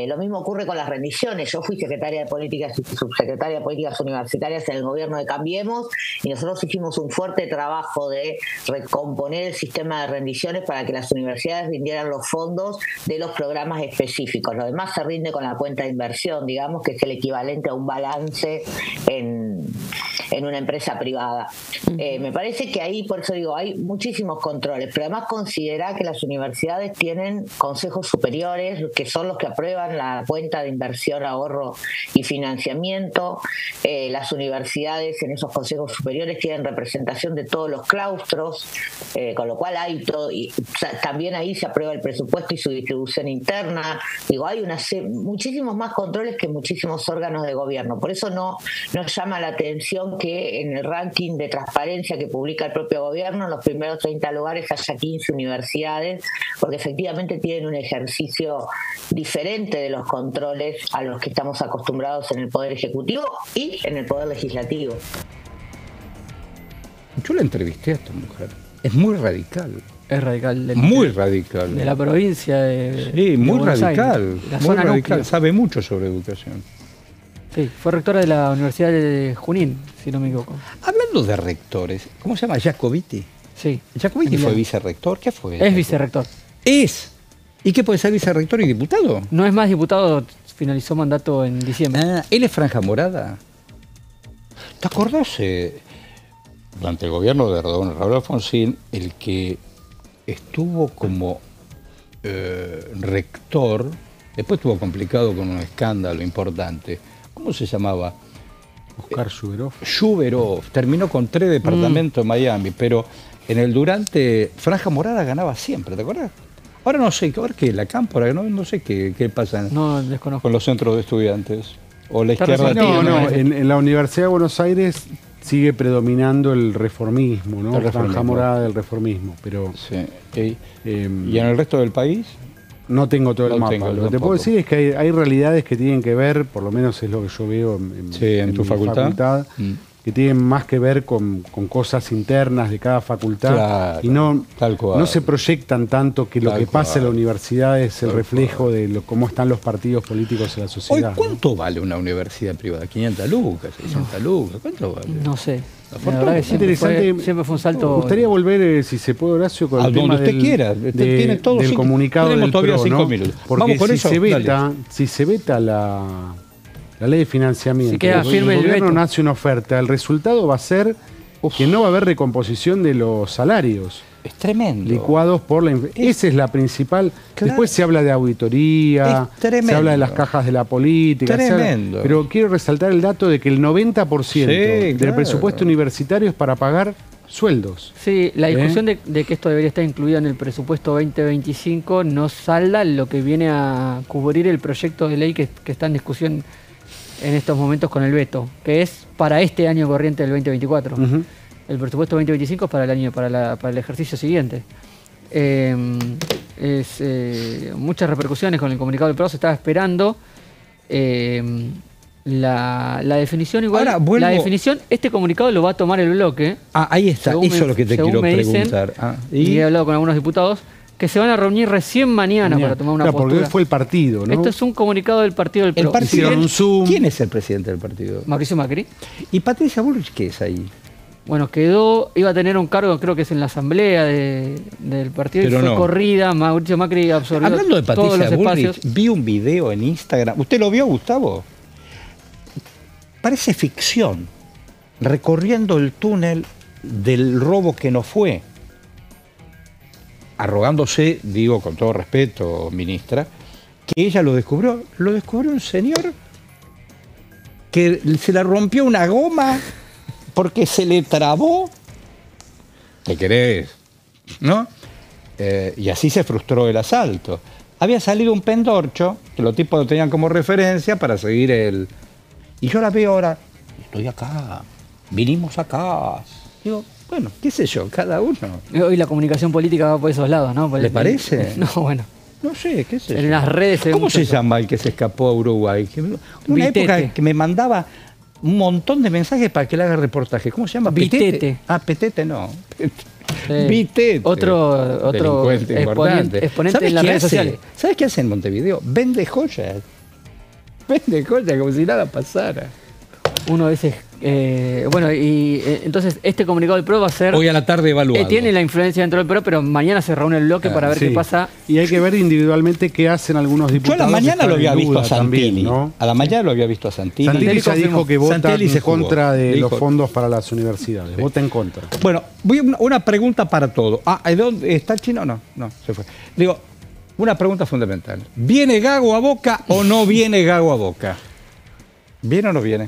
Lo mismo ocurre con las rendiciones. Yo fui secretaria de Políticas y subsecretaria de Políticas Universitarias en el gobierno de Cambiemos y nosotros hicimos un fuerte trabajo de recomponer el sistema de rendiciones para que las universidades rindieran los fondos de los programas específicos. Lo demás se rinde con la cuenta de inversión, digamos, que es el equivalente a un balance en una empresa privada. Me parece que ahí, por eso digo, hay muchísimos controles, pero además considera que las universidades tienen consejos superiores, que son los que aprueban la cuenta de inversión, ahorro y financiamiento. Las universidades en esos consejos superiores tienen representación de todos los claustros, con lo cual hay todo, y también ahí se aprueba el presupuesto y su distribución interna. Digo, hay muchísimos más controles que muchísimos órganos de gobierno. Por eso no llama la atención que en el ranking de transparencia que publica el propio gobierno, en los primeros 30 lugares haya 15 universidades, porque efectivamente tienen un ejercicio diferente de los controles a los que estamos acostumbrados en el Poder Ejecutivo y en el Poder Legislativo. Yo la entrevisté a esta mujer. Es muy radical. Es radical. Muy radical. De la provincia de... Sí, muy radical. Muy radical. Sabe mucho sobre educación. Sí, fue rectora de la Universidad de Junín, si no me equivoco. Hablando de rectores, ¿cómo se llama? Giacobitti. Sí. Giacobitti fue vicerrector. ¿Qué fue? Es vicerrector. Es. ¿Y qué puede ser vicerrector y diputado? No es más diputado, finalizó mandato en diciembre. Ah, él es Franja Morada. ¿Te acordás? Durante el gobierno de don Raúl Alfonsín, el que estuvo como rector, después estuvo complicado con un escándalo importante. ¿Cómo se llamaba? Oscar Shuberov. Shuberov. Terminó con 3 departamentos en Miami, pero en el durante Franja Morada ganaba siempre, ¿te acordás? Ahora no sé, ahora que la Cámpora, no sé qué pasa con los centros de estudiantes. O la izquierda. No, en la Universidad de Buenos Aires sigue predominando el reformismo, ¿no? La Franja Morada del reformismo. Pero, sí. ¿Y en el resto del país? No tengo todo el mapa. Lo que te puedo decir es que hay realidades que tienen que ver, por lo menos es lo que yo veo en tu facultad. que tienen más que ver con cosas internas de cada facultad, claro, y no, tal cual, no se proyectan tanto que lo que pasa en la universidad es el reflejo de cómo están los partidos políticos en la sociedad. Hoy, ¿cuánto vale una universidad privada? ¿500 lucas? ¿600 lucas? ¿Cuánto vale? No sé. La verdad que siempre, siempre fue un salto. Me gustaría volver, si se puede, Horacio, con el tema del, quiera, tiene todo del comunicado del PRO, ¿no? Porque si, se veta la ley de financiamiento, si el gobierno no hace una oferta, el resultado va a ser que no va a haber recomposición de los salarios. Es tremendo. Licuados por la inflación. Esa es la principal. Claro. Después se habla de auditoría, se habla de las cajas de la política. Tremendo. Pero quiero resaltar el dato de que el 90% del presupuesto universitario es para pagar sueldos. Sí, la discusión de que esto debería estar incluido en el presupuesto 2025 no salda lo que viene a cubrir el proyecto de ley que está en discusión en estos momentos con el veto, que es para este año corriente del 2024. Uh-huh. El presupuesto 2025 es para el año, para el ejercicio siguiente. Muchas repercusiones con el comunicado del PRO, se estaba esperando la definición igual. Ahora, la definición, este comunicado lo va a tomar el bloque. Ah, ahí está, eso es lo que te quiero preguntar. Dicen, y he hablado con algunos diputados que se van a reunir recién mañana para tomar una postura. Porque fue el partido, ¿no? Esto es un comunicado del partido del PRO. El partido, ¿quién es el presidente del partido? Mauricio Macri. ¿Y Patricia Burri qué es ahí? Bueno, quedó, iba a tener un cargo, creo que es en la asamblea del partido, pero y fue corrida. Mauricio Macri absorbió todos los espacios. Hablando de Patricia Burri, vi un video en Instagram. ¿Usted lo vio, Gustavo? Parece ficción, recorriendo el túnel del robo que no fue. Arrogándose, digo con todo respeto, ministra, que ella lo descubrió un señor que se le rompió una goma porque se le trabó. ¿Qué querés? ¿No? Y así se frustró el asalto. Había salido un pendorcho, que los tipos lo tenían como referencia para seguir el... Y yo la veo ahora, estoy acá, vinimos acá. Digo, bueno, qué sé yo, cada uno. Hoy la comunicación política va por esos lados, ¿no? ¿Le parece? No, bueno. No sé, qué sé yo. En las redes... ¿Cómo se llama el que se escapó a Uruguay? Una época que me mandaba un montón de mensajes para que le haga reportaje. ¿Cómo se llama? Vitete. Ah, Petete no. Vitete. Otro exponente en las redes sociales. ¿Sabes qué hace en Montevideo? Vende joyas. Vende joyas como si nada pasara. Uno de esos... bueno, y entonces este comunicado del PRO va a ser... Hoy a la tarde evaluado. Tiene la influencia dentro del PRO, pero mañana se reúne el bloque para ver qué pasa. Y hay que ver individualmente qué hacen algunos diputados. Yo a la mañana lo había visto a Zannini. También, ¿no? A la mañana lo había visto a Zannini. Zannini ya dijo que vota en contra de los fondos para las universidades. Sí. Vota en contra. Bueno, voy a una pregunta para todo. Ah, ¿dónde está el chino? No, no, se fue. Digo, una pregunta fundamental. ¿Viene Gago a Boca o no viene Gago a Boca? ¿Viene o no viene?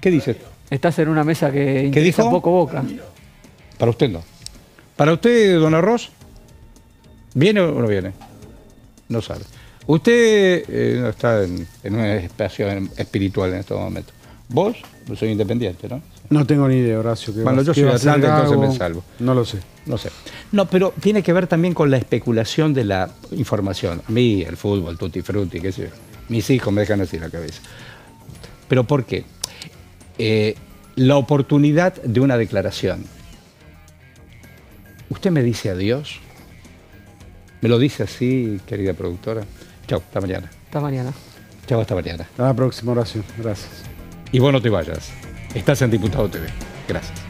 ¿Qué dices? Estás en una mesa que interesa poco Boca. Para usted no. ¿Para usted, don Arroz? ¿Viene o no viene? No sabe. Usted no está en una expresión espiritual en estos momentos. ¿Vos? Yo soy independiente, ¿no? No tengo ni idea, Horacio. Bueno, yo soy bastante, entonces me salvo. No lo sé. No sé. No, pero tiene que ver también con la especulación de la información. A mí, el fútbol, tutti frutti, qué sé yo. Mis hijos me dejan así la cabeza. ¿Pero por qué? La oportunidad de una declaración. ¿Usted me dice adiós? ¿Me lo dice así, querida productora? Chau, hasta mañana. Hasta mañana. Chau, hasta mañana. Hasta la próxima, Horacio. Gracias. Y vos no te vayas. Estás en Diputado TV. Gracias.